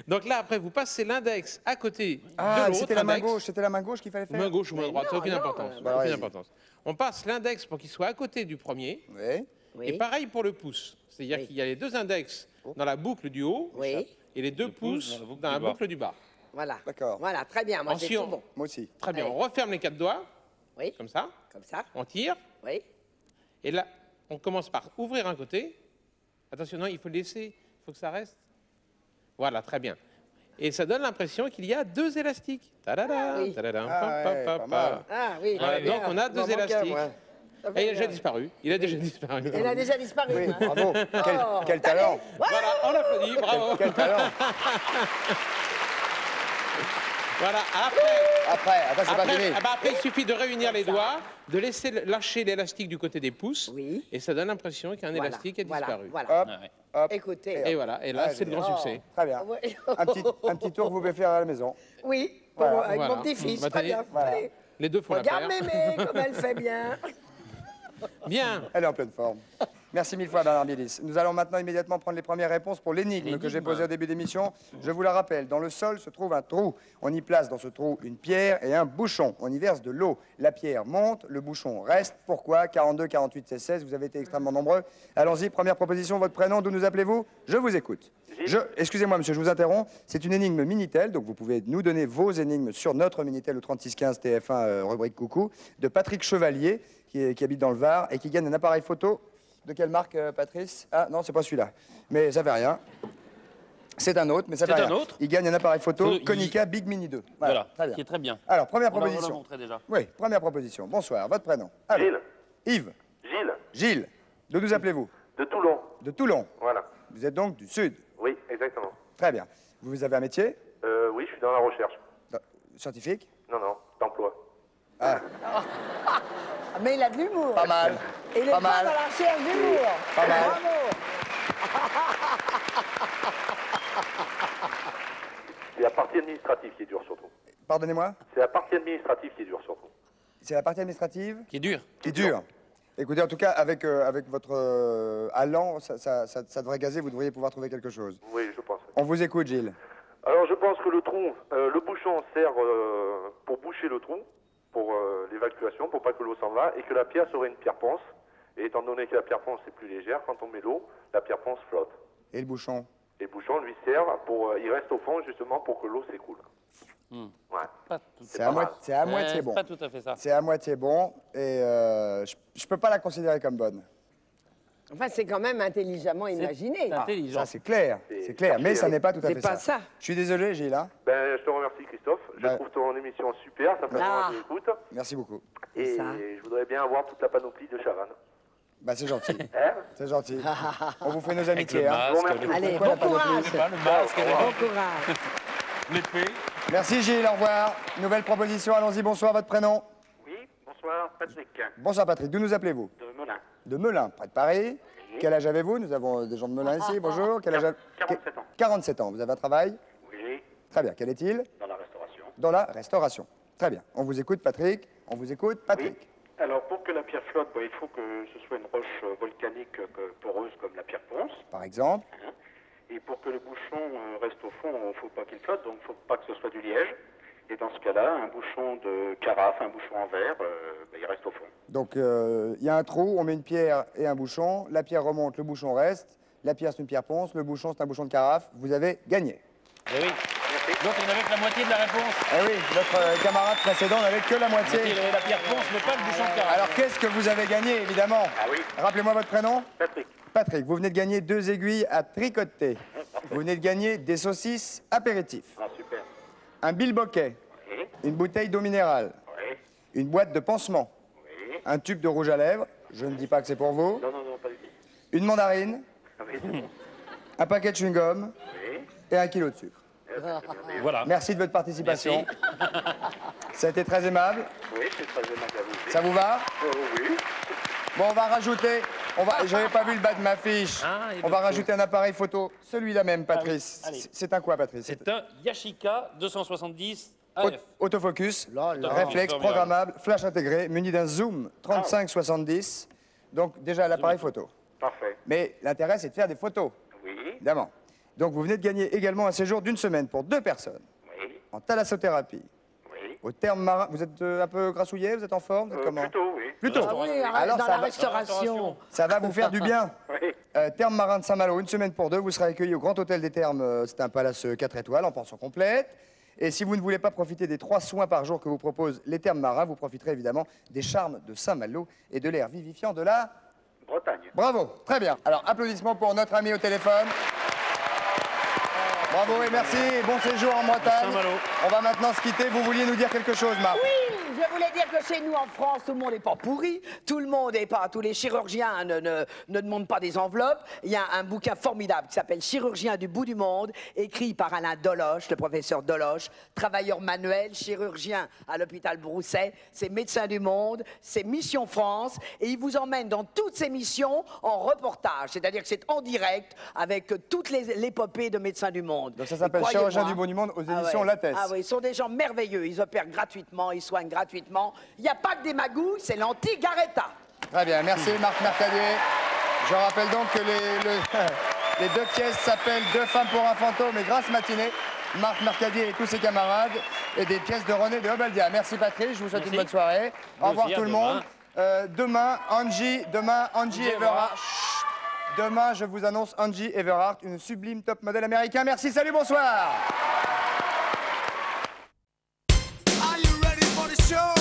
Donc là, après, vous passez l'index à côté ah, de l'autre. C'était la main gauche, c'était la main gauche qu'il fallait faire. Main gauche ou main droite, ça n'a aucune non. importance. Bah, aucune importance. On passe l'index pour qu'il soit à côté du premier. Oui. Oui. Et pareil pour le pouce. C'est-à-dire oui. qu'il y a les deux index dans la boucle du haut oui. et les deux pouces dans, dans la boucle du bas. Voilà. D'accord. Voilà, très bien. Moi, j'ai tout bon. Moi aussi. Très bien. Allez. On referme les quatre doigts. Oui. Comme ça. Comme ça. On tire. Oui. Et là, on commence par ouvrir un côté. Attention, non, il faut le laisser. Faut que ça reste. Voilà, très bien. Et ça donne l'impression qu'il y a deux élastiques. Ta-da-da, ta-da-da, pa-pa-pa-pa. Ah oui. Ah, donc on a deux élastiques. Moi. Et il a déjà disparu. Il a déjà disparu. Il a déjà disparu. Oui, bravo. Quel, oh, quel talent. Voilà, on l'applaudit. Bravo. Quel, quel talent. Voilà, après, après, après, c'est pas fini. Bah après, il suffit de réunir les doigts, de laisser lâcher l'élastique du côté des pouces, oui. et ça donne l'impression qu'un voilà, élastique a voilà, disparu. Voilà. Hop, hop, écoutez. Et, et voilà, et là, ah, c'est le grand oh. succès. Très bien. Un petit, un petit tour que vous pouvez faire à la maison. Oui, voilà. Pour, avec voilà. mon petit-fils. Bah, très bien. Voilà. Les deux font Regarde la paire. Regarde mémé, comme elle fait bien. Bien. Elle est en pleine forme. Merci mille fois, Bernard Billis. Nous allons maintenant immédiatement prendre les premières réponses pour l'énigme que j'ai posée au début d'émission. Je vous la rappelle, dans le sol se trouve un trou. On y place dans ce trou une pierre et un bouchon. On y verse de l'eau. La pierre monte, le bouchon reste. Pourquoi? quarante-deux, quarante-huit, seize, vous avez été extrêmement nombreux. Allons-y, première proposition, votre prénom, d'où nous appelez-vous? Je vous écoute. Je... Excusez-moi, monsieur, je vous interromps. C'est une énigme Minitel, donc vous pouvez nous donner vos énigmes sur notre Minitel au trente-six quinze T F un, euh, rubrique Coucou, de Patrick Chevalier, qui, est, qui habite dans le Var et qui gagne un appareil photo. De quelle marque, euh, Patrice? Ah non, c'est pas celui-là. Mais ça fait rien. C'est un autre, mais ça fait rien. Autre. Il gagne un appareil photo Konica il... Big Mini deux. Voilà, voilà, qui est très bien. Alors, première on proposition. On l'a montré déjà. Oui, première proposition. Bonsoir, votre prénom? Alors, Gilles. Yves. Gilles. Gilles. D'où nous appelez-vous? De Toulon. De Toulon. Voilà. Vous êtes donc du Sud? Oui, exactement. Très bien. Vous avez un métier? euh, Oui, je suis dans la recherche. Dans... Scientifique? Non, non, d'emploi. Ah. Mais il a de l'humour. Pas mal. Il est pas mal. Dans la chair d'humour. Pas mal. Bravo. C'est la partie administrative qui est dure surtout. Pardonnez-moi? C'est la partie administrative qui est dure surtout. C'est la partie administrative qui est dure. Qui est dure. Écoutez, en tout cas, avec, euh, avec votre euh, allant, ça, ça, ça, ça devrait gazer, vous devriez pouvoir trouver quelque chose. Oui, je pense. On vous écoute, Gilles. Alors, je pense que le trou, euh, le bouchon sert euh, pour boucher le trou, pour euh, l'évacuation, pour pas que l'eau s'en va, et que la pierre serait une pierre ponce. Et étant donné que la pierre ponce est plus légère, quand on met l'eau, la pierre ponce flotte. Et le bouchon? Et le bouchon lui sert pour... Euh, il reste au fond justement pour que l'eau s'écoule. Mmh. Ouais. C'est à, moi, à moitié bon. C'est pas tout à fait ça. C'est à moitié bon, et euh, je, je peux pas la considérer comme bonne. Enfin, c'est quand même intelligemment imaginé. Intelligent. Ça, c'est clair, c'est clair, mais ça n'est pas tout à fait ça. C'est pas ça. Je suis désolé, Gilles. Hein. Ben, je te remercie, Christophe. Je ben... trouve ton émission super, ça fait vraiment que j'écoute. Merci beaucoup. Et ça. Je voudrais bien avoir toute la panoplie de Chavannes. Ben, c'est gentil. Hein, c'est gentil. On vous fait nos amitiés. Hein. Masque, bon, merci. Allez, bon courage. Bon courage. L'épée. Merci, Gilles, au revoir. Nouvelle proposition, allons-y. Bonsoir, votre prénom? Oui, bonsoir, Patrick. Bonsoir, Patrick. D'où nous appelez-vous? De Melun. De Melun, près de Paris. Oui. Quel âge avez-vous? Nous avons des gens de Melun ici, bonjour. Quel âge? quarante-sept ans. quarante-sept ans, vous avez un travail? Oui. Très bien, quel est-il? Dans la restauration. Dans la restauration. Très bien, on vous écoute Patrick, on vous écoute Patrick. Oui. Alors pour que la pierre flotte, bah, il faut que ce soit une roche volcanique poreuse comme la pierre ponce. Par exemple. Et pour que le bouchon reste au fond, il ne faut pas qu'il flotte, donc il ne faut pas que ce soit du liège. Et dans ce cas-là, un bouchon de carafe, un bouchon en verre, euh, bah, il reste au fond. Donc, il euh, y a un trou, on met une pierre et un bouchon, la pierre remonte, le bouchon reste, la pierre c'est une pierre ponce, le bouchon c'est un bouchon de carafe, vous avez gagné. Et oui, merci. Donc on n'avait que la moitié de la réponse. Eh oui, notre euh, camarade précédent n'avait que la moitié. Il avait la pierre ponce, mais pas le bouchon de carafe. Alors, qu'est-ce que vous avez gagné, évidemment? Ah oui. Rappelez-moi votre prénom? Patrick. Patrick, vous venez de gagner deux aiguilles à tricoter. Vous venez de gagner des saucisses apéritifs. Ah, super. Un bilboquet, oui. Une bouteille d'eau minérale, oui. Une boîte de pansement, oui. Un tube de rouge à lèvres, je ne dis pas que c'est pour vous, non, non, non, pas du tout. Une mandarine, oui. Un paquet de chewing-gum oui. Et un kilo de sucre. Voilà. Merci de votre participation. Merci. Ça a été très aimable. Oui, c'est très aimable à vous. Ça vous va? Oh, oui. Bon, on va rajouter... Va... J'avais pas vu le bas de ma fiche. Ah, on va rajouter un appareil photo. Celui-là même, Patrice. Ah, oui. C'est un quoi, Patrice? C'est un Yashica deux cent soixante-dix A F. Autofocus, là, là. Réflexe, programmable, flash intégré, muni d'un zoom trente-cinq soixante-dix. Donc, déjà, l'appareil photo. Parfait. Mais l'intérêt, c'est de faire des photos. Oui. Évidemment. Donc, vous venez de gagner également un séjour d'une semaine pour deux personnes. Oui. En thalassothérapie. Oui. Au terme marin. Vous êtes un peu grassouillet, vous êtes en forme, vous êtes euh, comment? Plutôt, oui. Plutôt. Ah oui, alors, dans la restauration. Ça va vous faire du bien. Oui. Euh, terme marin de Saint-Malo, une semaine pour deux. Vous serez accueilli au Grand Hôtel des Thermes. C'est un palace quatre étoiles en pension complète. Et si vous ne voulez pas profiter des trois soins par jour que vous proposent les thermes marins, vous profiterez évidemment des charmes de Saint-Malo et de l'air vivifiant de la Bretagne. Bravo, très bien. Alors, applaudissements pour notre ami au téléphone. Bravo et merci, bon séjour en Bretagne. On va maintenant se quitter, vous vouliez nous dire quelque chose, Marc? Oui, je voulais dire que chez nous en France, tout le monde n'est pas pourri, tout le monde n'est pas, tous les chirurgiens ne, ne, ne demandent pas des enveloppes. Il y a un bouquin formidable qui s'appelle Chirurgien du bout du monde, écrit par Alain Doloche, le professeur Doloche, travailleur manuel, chirurgien à l'hôpital Brousset, c'est Médecins du Monde, c'est Mission France, et il vous emmène dans toutes ces missions en reportage, c'est-à-dire que c'est en direct avec toute l'épopée de Médecins du Monde. Donc ça s'appelle Chirurgien du Beau du Monde aux éditions ah ouais. Lattès. Ah oui, ils sont des gens merveilleux, ils opèrent gratuitement, ils soignent gratuitement. Il n'y a pas que des magouilles, c'est l'anti-Garetta. Très bien, merci Marthe Mercadier. Je rappelle donc que les, le, les deux pièces s'appellent Deux femmes pour un fantôme et Grâce matinée. Marthe Mercadier et tous ses camarades et des pièces de René de Obaldia. Merci Patrice, je vous souhaite merci. Une bonne soirée. Vous au revoir tout le monde. Euh, demain, Angie, demain, Angie Everhart. Demain, je vous annonce Angie Everhart, une sublime top modèle américain. Merci, salut, bonsoir. Are you ready for the show?